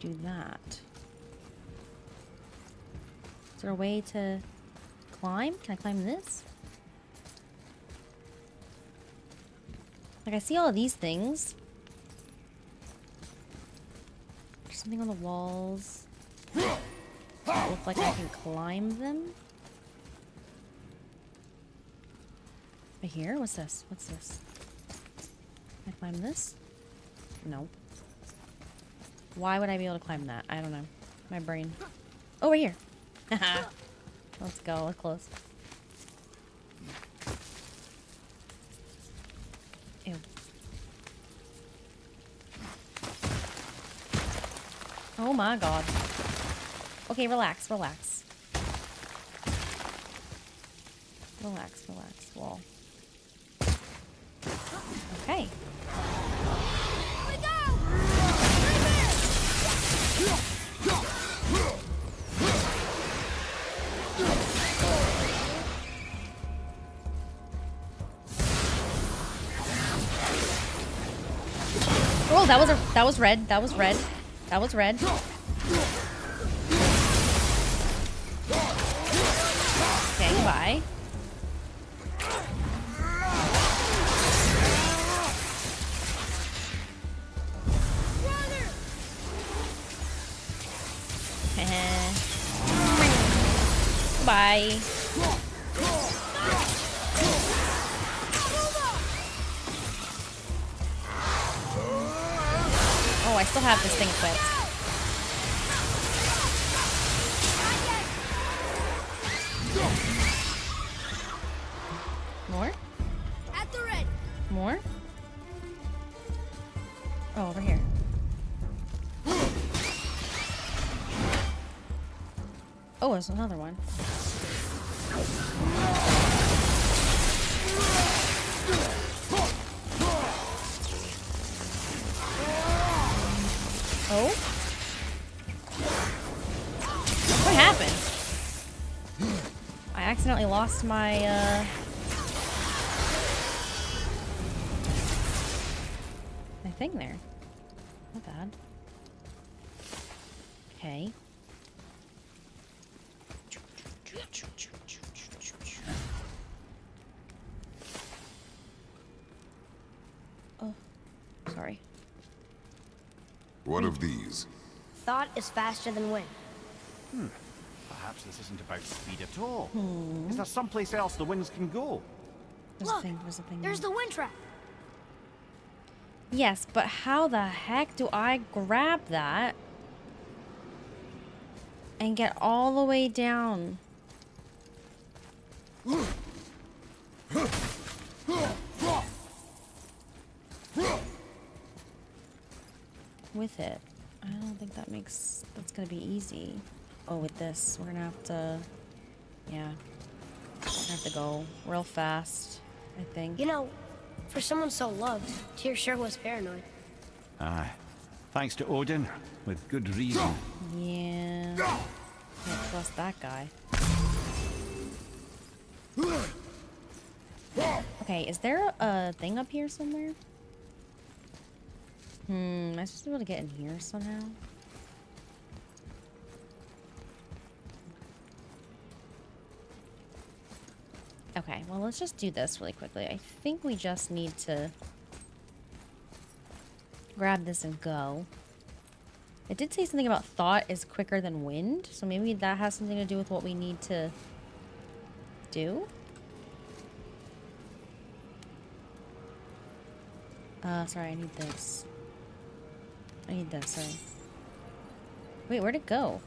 do that? Is there a way to climb? Can I climb this? Like, I see all of these things. There's something on the walls. Look like I can climb them. Right here? What's this? What's this? Can I climb this? No. Why would I be able to climb that? I don't know. My brain. Oh, right here. Haha. Let's go. Let's close. Ew. Oh my god. Okay, relax, relax. Relax, relax, wall. Okay. Here we go! Oh, that was a, that was red, that was red, that was red. Bye. Bye. Oh, I still have this thing clipped. There's another one. Oh? What happened? I accidentally lost my, uh... my thing there. Not bad. Okay. What of these? Thought is faster than wind. Hmm. Perhaps this isn't about speed at all. Hmm. Is there someplace else the winds can go? There's Look, a thing, there's, a thing there's the wind trap. Yes, but how the heck do I grab that and get all the way down? With it. I don't think that makes... That's gonna be easy. Oh, with this. We're gonna have to... Yeah. We're gonna have to go real fast, I think. You know, for someone so loved, Tyr sure was paranoid. Aye. Thanks to Odin. With good reason. Yeah. Can't trust that guy. Okay, is there a thing up here somewhere? Hmm, am I supposed to be able to get in here somehow? Okay, well, let's just do this really quickly. I think we just need to grab this and go. It did say something about thought is quicker than wind, so maybe that has something to do with what we need to do. Uh, sorry, I need this. I need this, sorry. Wait, where'd it go?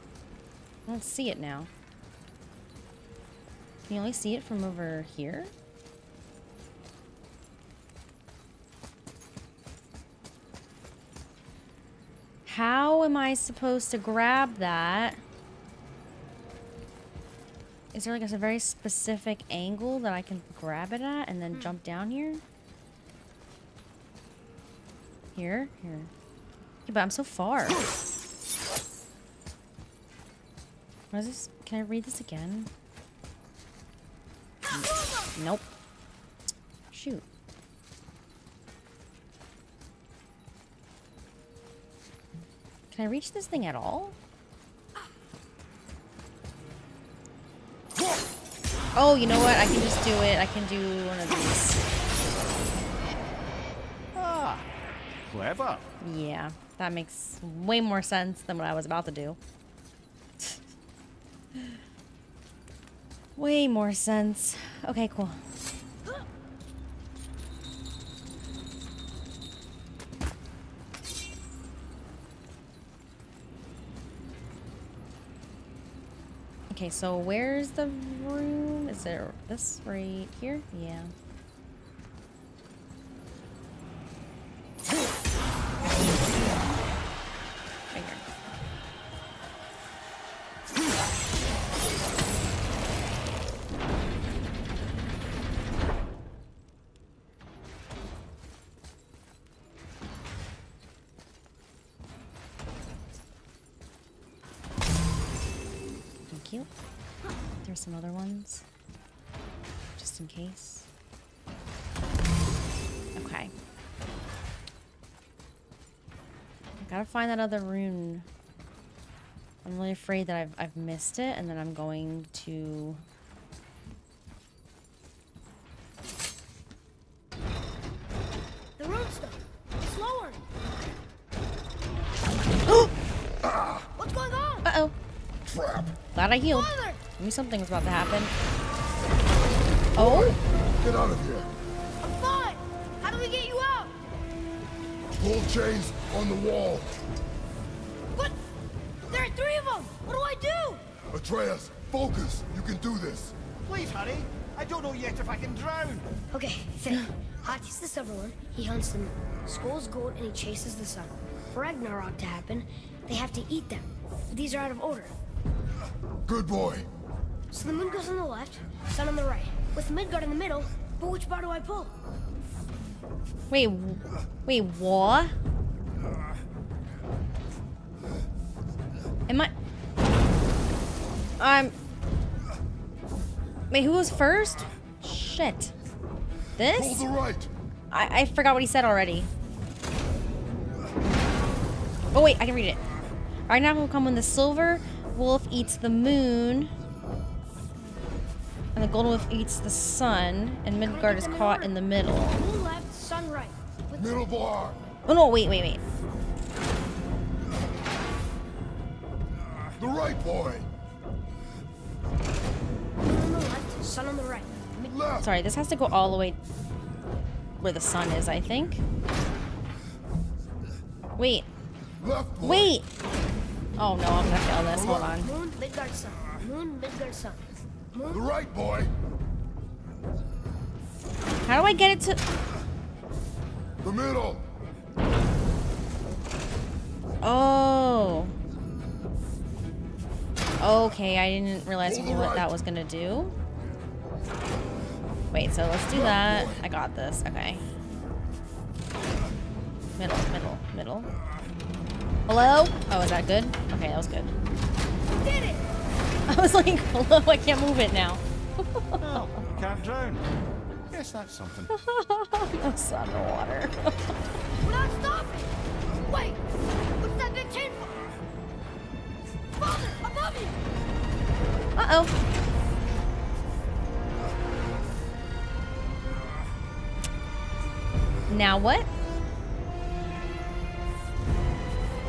I don't see it now. Can you only see it from over here? How am I supposed to grab that? Is there like a very specific angle that I can grab it at and then hmm. jump down here? Here? Here. Yeah, but I'm so far. What is this? Can I read this again? Nope. Shoot. Can I reach this thing at all? Oh, you know what? I can just do it. I can do one of these. Ah, clever. Yeah, that makes way more sense than what I was about to do. Way more sense. Okay, cool. Okay, so where's the room? Is it this right here? Yeah. Some other ones, just in case. Okay. I gotta find that other rune. I'm really afraid that I've, I've missed it, and then I'm going to... The rune stuff! It's lower! What's going on? Uh-oh. Trap. Glad I healed. Father. I knew something was about to happen. Oh! Get out of here! I'm fine! How do we get you out? Pull chains on the wall. But there are three of them! What do I do? Atreus, focus! You can do this! Please, Hati! I don't know yet if I can drown! Okay, fair. Hati's the silver one. He hunts them. Skulls gold and he chases the sun. For Ragnarok to happen, they have to eat them. But these are out of order. Good boy. So the moon goes on the left, sun on the right, with Midgard in the middle, but which bar do I pull? Wait, wait, what? Am I... I'm... Wait, who was first? Shit. This? Pull the right. I, I forgot what he said already. Oh wait, I can read it. Right now we'll come when the silver wolf eats the moon, and the golden wolf eats the sun, and Midgard is caught in the middle. Moon left, sun right. Middle bar. Oh no! Wait, wait, wait. The right way. Moon on the left, sun on the right. Mid Sorry, this has to go all the way where the sun is, I think. Wait. Left Wait! Oh no, I'm gonna fail this. Hold on. Moon, Midgard, sun. Moon, Midgard, sun. Moon. The right, boy. How do I get it to the middle? Oh. Okay, I didn't realize what right. that was gonna do. Wait, so let's do that. I got this. Okay. Middle, middle, middle. Hello? Oh, is that good? Okay, that was good. Did it! I was like, hello, I can't move it now. Oh, can't drown. Yes, that's something. No sun, no water. We're not stopping! Wait! What's that big chain for? Father, above you! Uh-oh. Now what?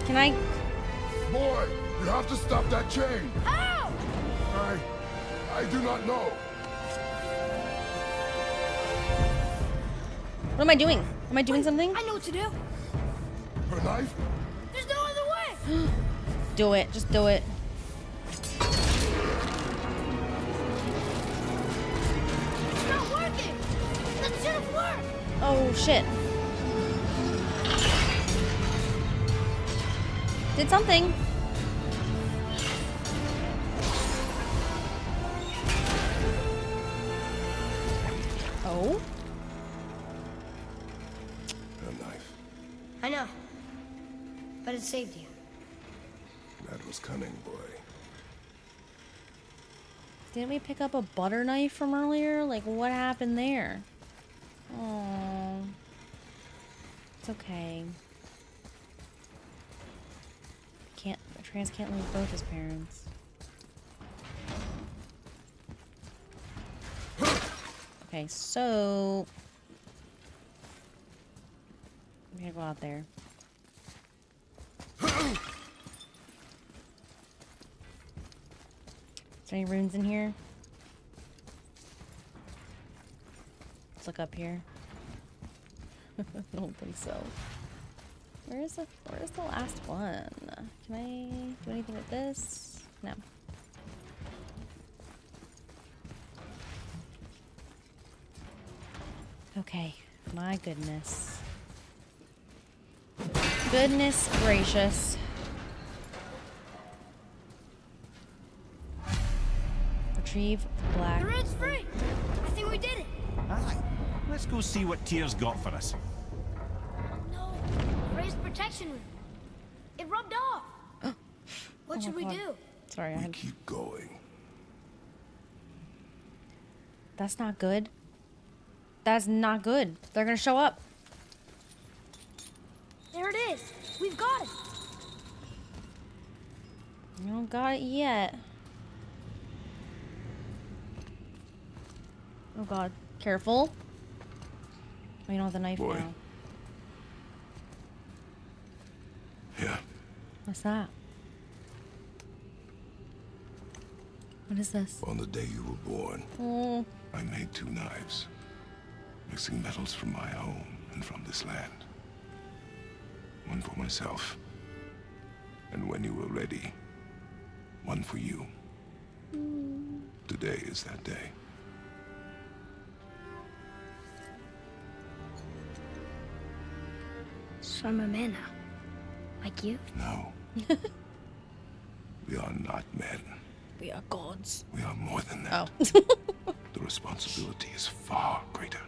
Can I? Boy, you have to stop that chain. How? I, I do not know. What am I doing? Am I doing Wait, something? I know what to do. Her knife? There's no other way. Do it. Just do it. It's not working. That should have worked. Oh shit. Did something. Oh. A knife. I know. But it saved you. That was cunning, boy. Didn't we pick up a butter knife from earlier? Like, what happened there? Oh, it's okay. Can't Atreus can't leave both his parents. Okay, so I'm gonna go out there. Is there any runes in here? Look up here. I don't think so. Where is the where is the last one? Can I do anything with this? No. Okay. My goodness. Goodness gracious. Retrieve black. The road's free. I think we did it. Aye. Let's go see what Tyr's got for us. No, Ray's protection room. It rubbed off. What oh should we God. do? Sorry, we I had... keep going. That's not good. That's not good. They're gonna show up. There it is. We've got it. You don't got it yet. Oh God. Careful. We don't have the knife Boy. now. Yeah. What's that? What is this? On the day you were born, mm. I made two knives, mixing metals from my home and from this land. One for myself, and when you were ready, one for you. Mm. Today is that day. So I'm a man now, like you? No. We are not men. We are gods. We are more than that. Oh. The responsibility is far greater.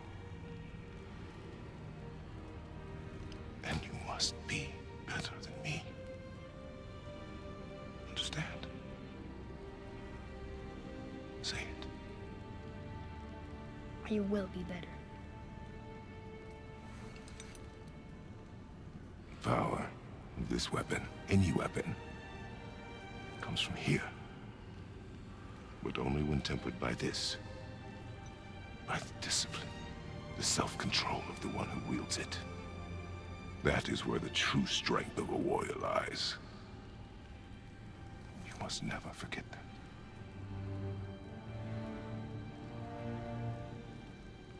And you must be better than me. Understand? Say it. You will be better. Power of this weapon, any weapon, comes from here, but only when tempered by this, by the discipline, the self-control of the one who wields it. That is where the true strength of a warrior lies. You must must never forget that.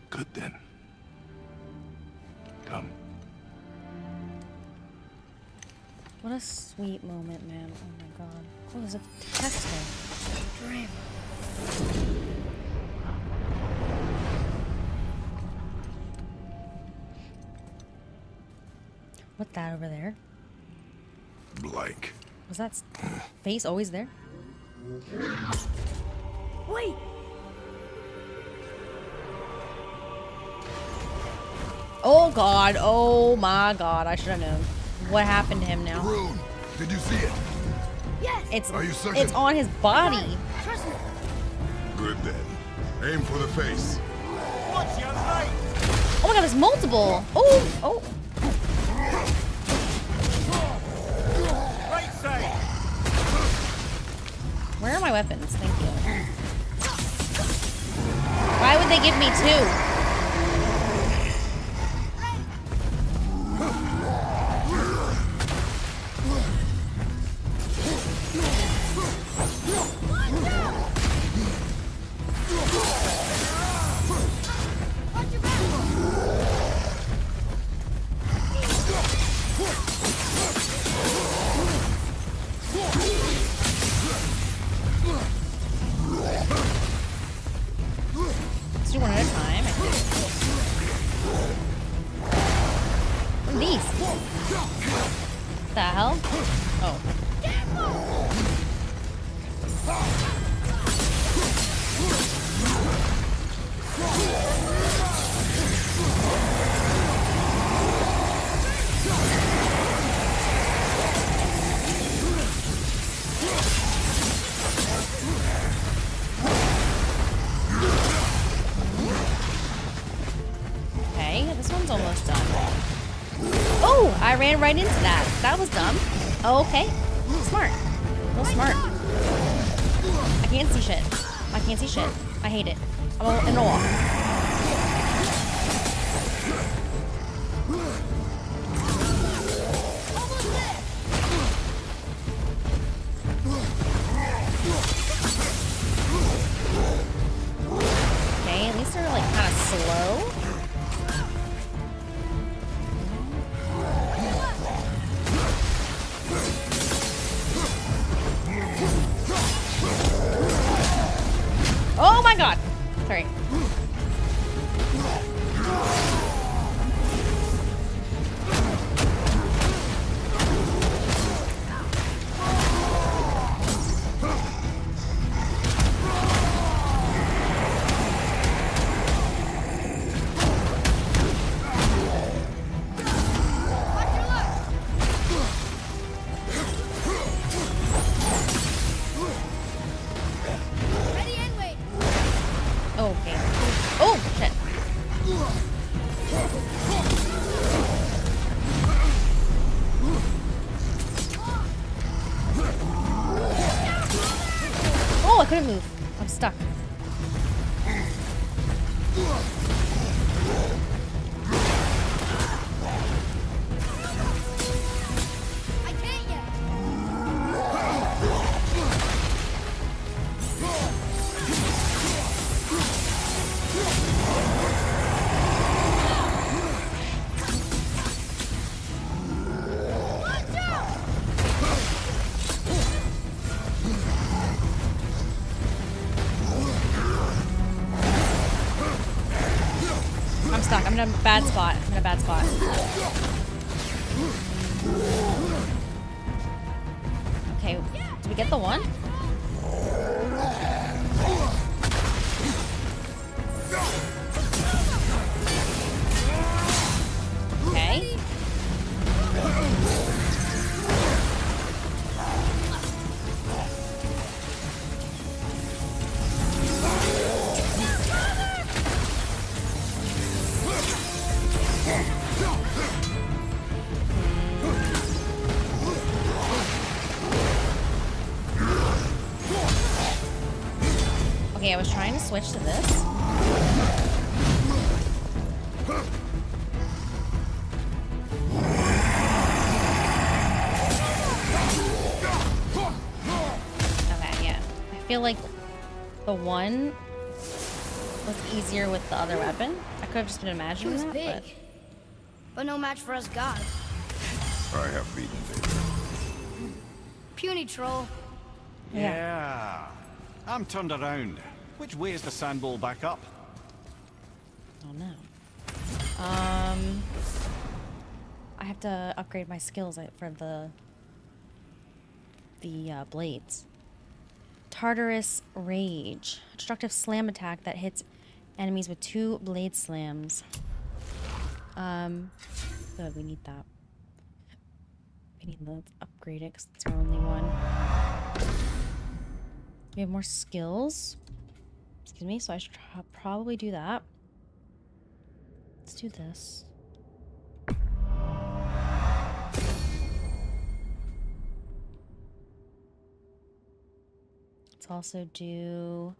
Good then. Come. What a sweet moment, man. Oh my god. Oh, there's a tester. Dream. What that over there? Blank. Was that face always there? Wait! Oh god, oh my god, I should have known. What happened to him now? Rune. Did you see it? Yes! It's, Are you certain? It's on his body. Trust me. Good then. Aim for the face. What's your light? Oh my god, there's multiple! Oh! Oh! Right side! Where are my weapons? Thank you. Why would they give me two? Ran right into that. That was dumb. Oh, okay. Smart. Real smart. I can't see shit. I can't see shit. I hate it. I'm in awe. I'm in a bad spot. I'm in a bad spot. Okay, did we get the one? Okay. I was trying to switch to this. feel like the one was easier with the other weapon. I could have just been imagining that, big, but... but no match for us gods. I have beaten Vader. Puny troll. Yeah. yeah. I'm turned around. Which way is the sandball back up? Oh no. Um... I have to upgrade my skills for the... the uh, blades. Tartarus Rage. Destructive slam attack that hits enemies with two blade slams. Um, good, we need that. We need to upgrade it because it's our only one. We have more skills. Excuse me, so I should probably do that. Let's do this. Let's also do...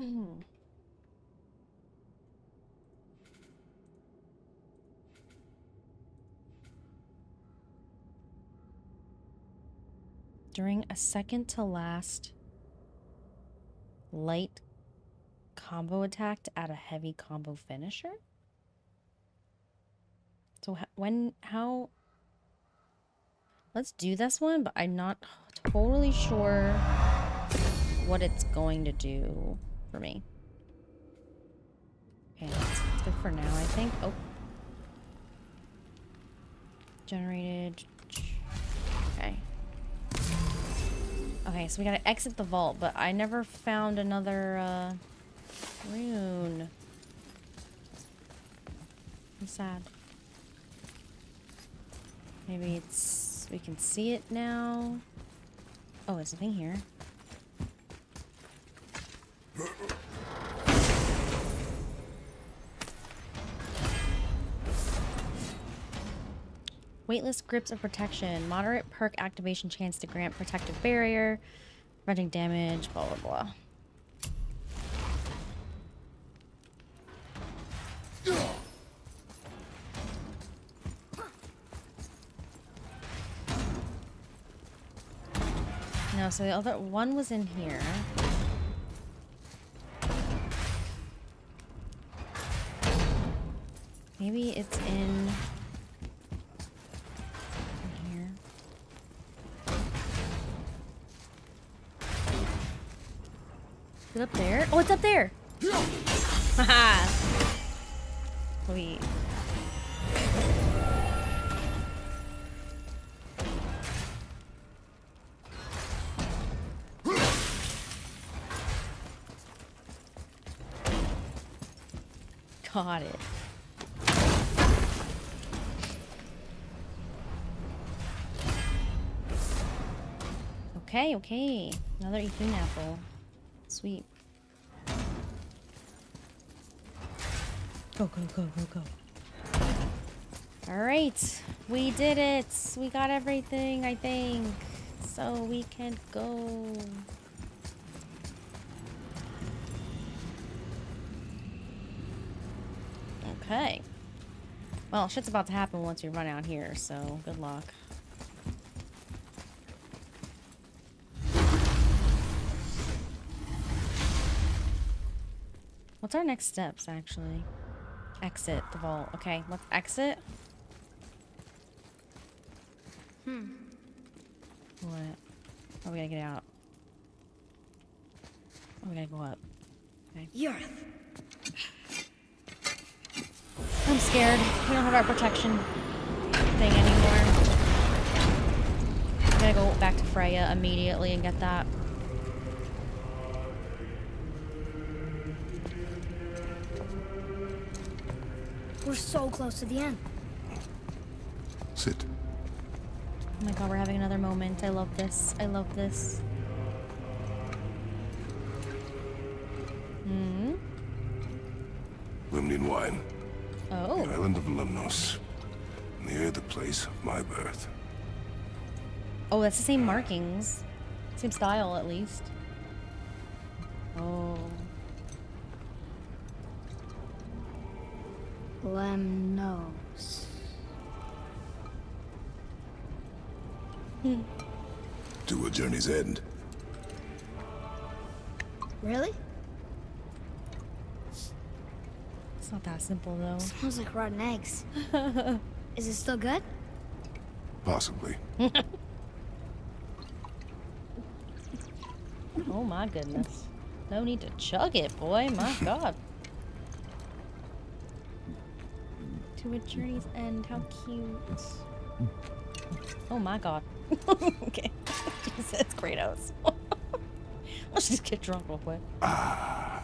Mm. During a second to last light combo attack to add a heavy combo finisher. So when, how... Let's do this one, but I'm not totally sure what it's going to do for me. Okay, that's good for now, I think. Oh. Generated. Okay. Okay, so we gotta exit the vault, but I never found another, uh, rune. I'm sad. Maybe it's... we can see it now. Oh, there's a thing here. Weightless grips of protection. Moderate perk activation chance to grant protective barrier, preventing damage, blah, blah, blah. So the other one was in here. Maybe it's in, in here. Is it up there? Oh, it's up there! Haha! Wait. Got it. Okay, okay. Another Ethune apple. Sweet. Go, go, go, go, go. Alright. We did it. We got everything, I think. So we can go. Okay. Well, shit's about to happen once we run out here, so good luck. What's our next steps, actually? Exit the vault. Okay, let's exit. Hmm. What? Oh, we gotta get out. Oh, we gotta go up. Okay. Yarth. I'm scared. We don't have our protection thing anymore. I'm gonna go back to Freya immediately and get that. We're so close to the end. Sit. Oh my god, we're having another moment. I love this. I love this. Hmm? Lemnian wine. Oh. The island of Lemnos, near the place of my birth. Oh, that's the same markings. Same style, at least. Oh. Lemnos. Hmm. To a journey's end. Really? It's not that simple, though. It smells like rotten eggs. Is it still good? Possibly. Oh my goodness. No need to chug it, boy. My god. To a journey's end. How cute. Oh my god. Okay. Jesus, Kratos. Let's just get drunk real quick. Uh.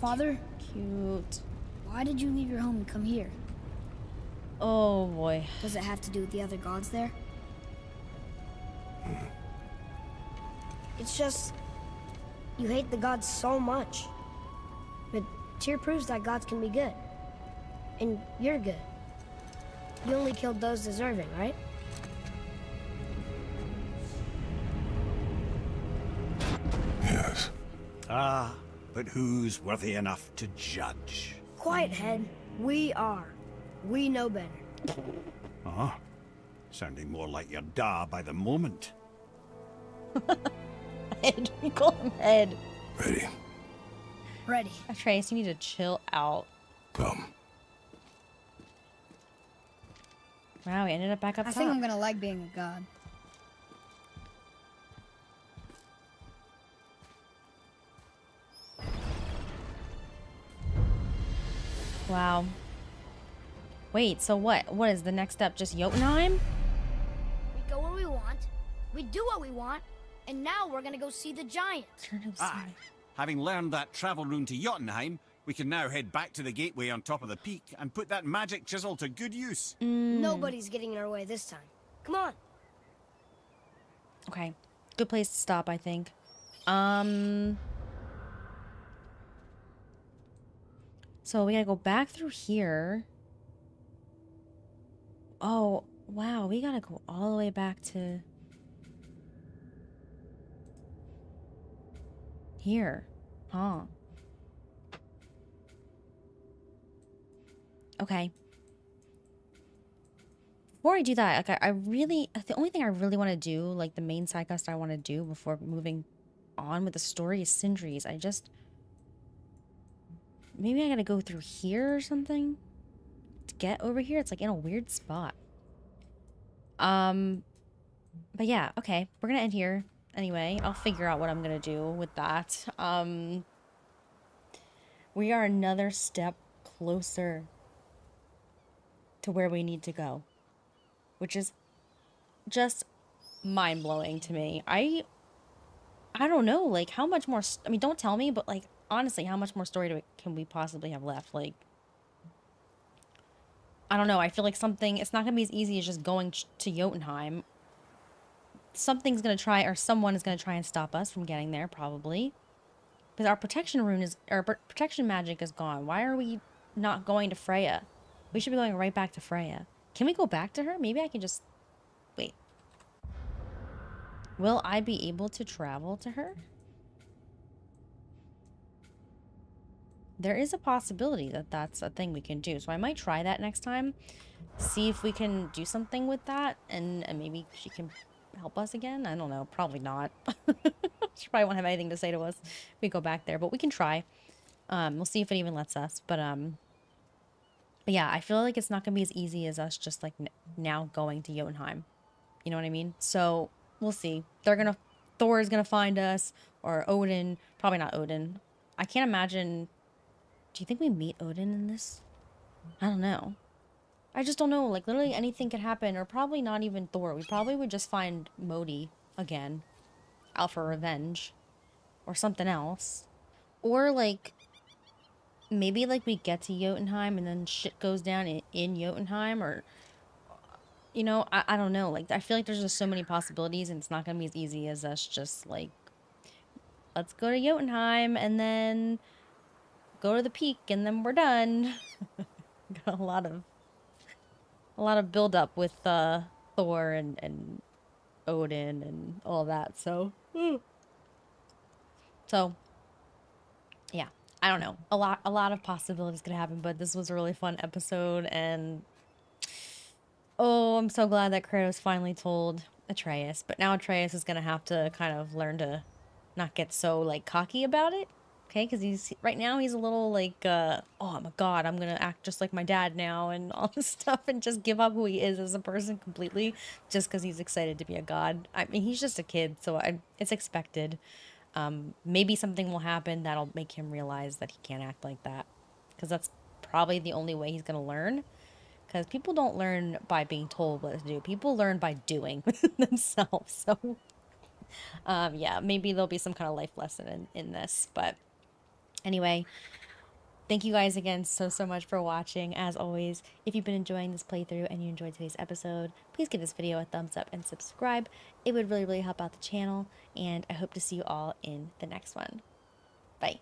Father? Cute. Why did you leave your home and come here? Oh boy. Does it have to do with the other gods there? Mm. It's just... you hate the gods so much. But Tyr proves that gods can be good. And you're good. You only killed those deserving, right? Yes. Ah. But who's worthy enough to judge? Quiet head, we are. We know better. Ah, oh, sounding more like your da by the moment. Head, you call him head. Ready. Ready. Atreus, you need to chill out. Come. Wow, we ended up back up I top. think I'm gonna like being a god. Wow. Wait, so what? What is the next step? Just Jotunheim? We go where we want, we do what we want, and now we're gonna go see the giant. Ah, having learned that travel rune to Jotunheim, we can now head back to the gateway on top of the peak and put that magic chisel to good use. Mm. Nobody's getting in our way this time. Come on. Okay, good place to stop, I think. Um... So we gotta go back through here. Oh, wow. We gotta go all the way back to here. Huh. Okay. Before I do that, like I, I really, the only thing I really want to do, like the main side quest I want to do before moving on with the story is Sindri's. I just... Maybe I gotta go through here or something to get over here. It's like in a weird spot. Um, but yeah, okay. We're gonna end here anyway. I'll figure out what I'm gonna do with that. Um, we are another step closer to where we need to go, which is just mind-blowing to me. I, I don't know, like how much more, I mean, don't tell me, but like, honestly, how much more story do we, can we possibly have left? Like, I don't know. I feel like something, it's not going to be as easy as just going ch to Jotunheim. Something's going to try, or someone is going to try and stop us from getting there, probably. Because our protection rune is, or protection magic is gone. Why are we not going to Freya? We should be going right back to Freya. Can we go back to her? Maybe I can just, wait. Will I be able to travel to her? There is a possibility that that's a thing we can do. So I might try that next time. See if we can do something with that. And, and maybe she can help us again. I don't know. Probably not. She probably won't have anything to say to us if we go back there. But we can try. Um, we'll see if it even lets us. But, um, but yeah, I feel like it's not going to be as easy as us just like n now going to Jotunheim. You know what I mean? So we'll see. They're going to... Thor is going to find us. Or Odin. Probably not Odin. I can't imagine... Do you think we meet Odin in this? I don't know. I just don't know. Like, literally anything could happen. Or probably not even Thor. We probably would just find Modi again. Out for revenge. Or something else. Or, like... Maybe, like, we get to Jotunheim and then shit goes down in, in Jotunheim. Or... You know, I, I don't know. Like, I feel like there's just so many possibilities. And it's not going to be as easy as us just, like... Let's go to Jotunheim and then... Go to the peak and then we're done. Got a lot of a lot of build-up with uh, Thor and, and Odin and all that, so... Mm. So, yeah. I don't know. A lot a lot of possibilities could happen, but this was a really fun episode, and... Oh, I'm so glad that Kratos finally told Atreus, but now Atreus is going to have to kind of learn to not get so, like, cocky about it. Okay, because he's right now he's a little like, uh, oh, I'm a god, I'm going to act just like my dad now and all this stuff and just give up who he is as a person completely just because he's excited to be a god. I mean, he's just a kid, so I, it's expected. Um, maybe something will happen that'll make him realize that he can't act like that, because that's probably the only way he's going to learn, because people don't learn by being told what to do. People learn by doing themselves. So, um, yeah, maybe there'll be some kind of life lesson in, in this, but... Anyway, thank you guys again so, so much for watching. As always, if you've been enjoying this playthrough and you enjoyed today's episode, please give this video a thumbs up and subscribe. It would really, really help out the channel, and I hope to see you all in the next one. Bye.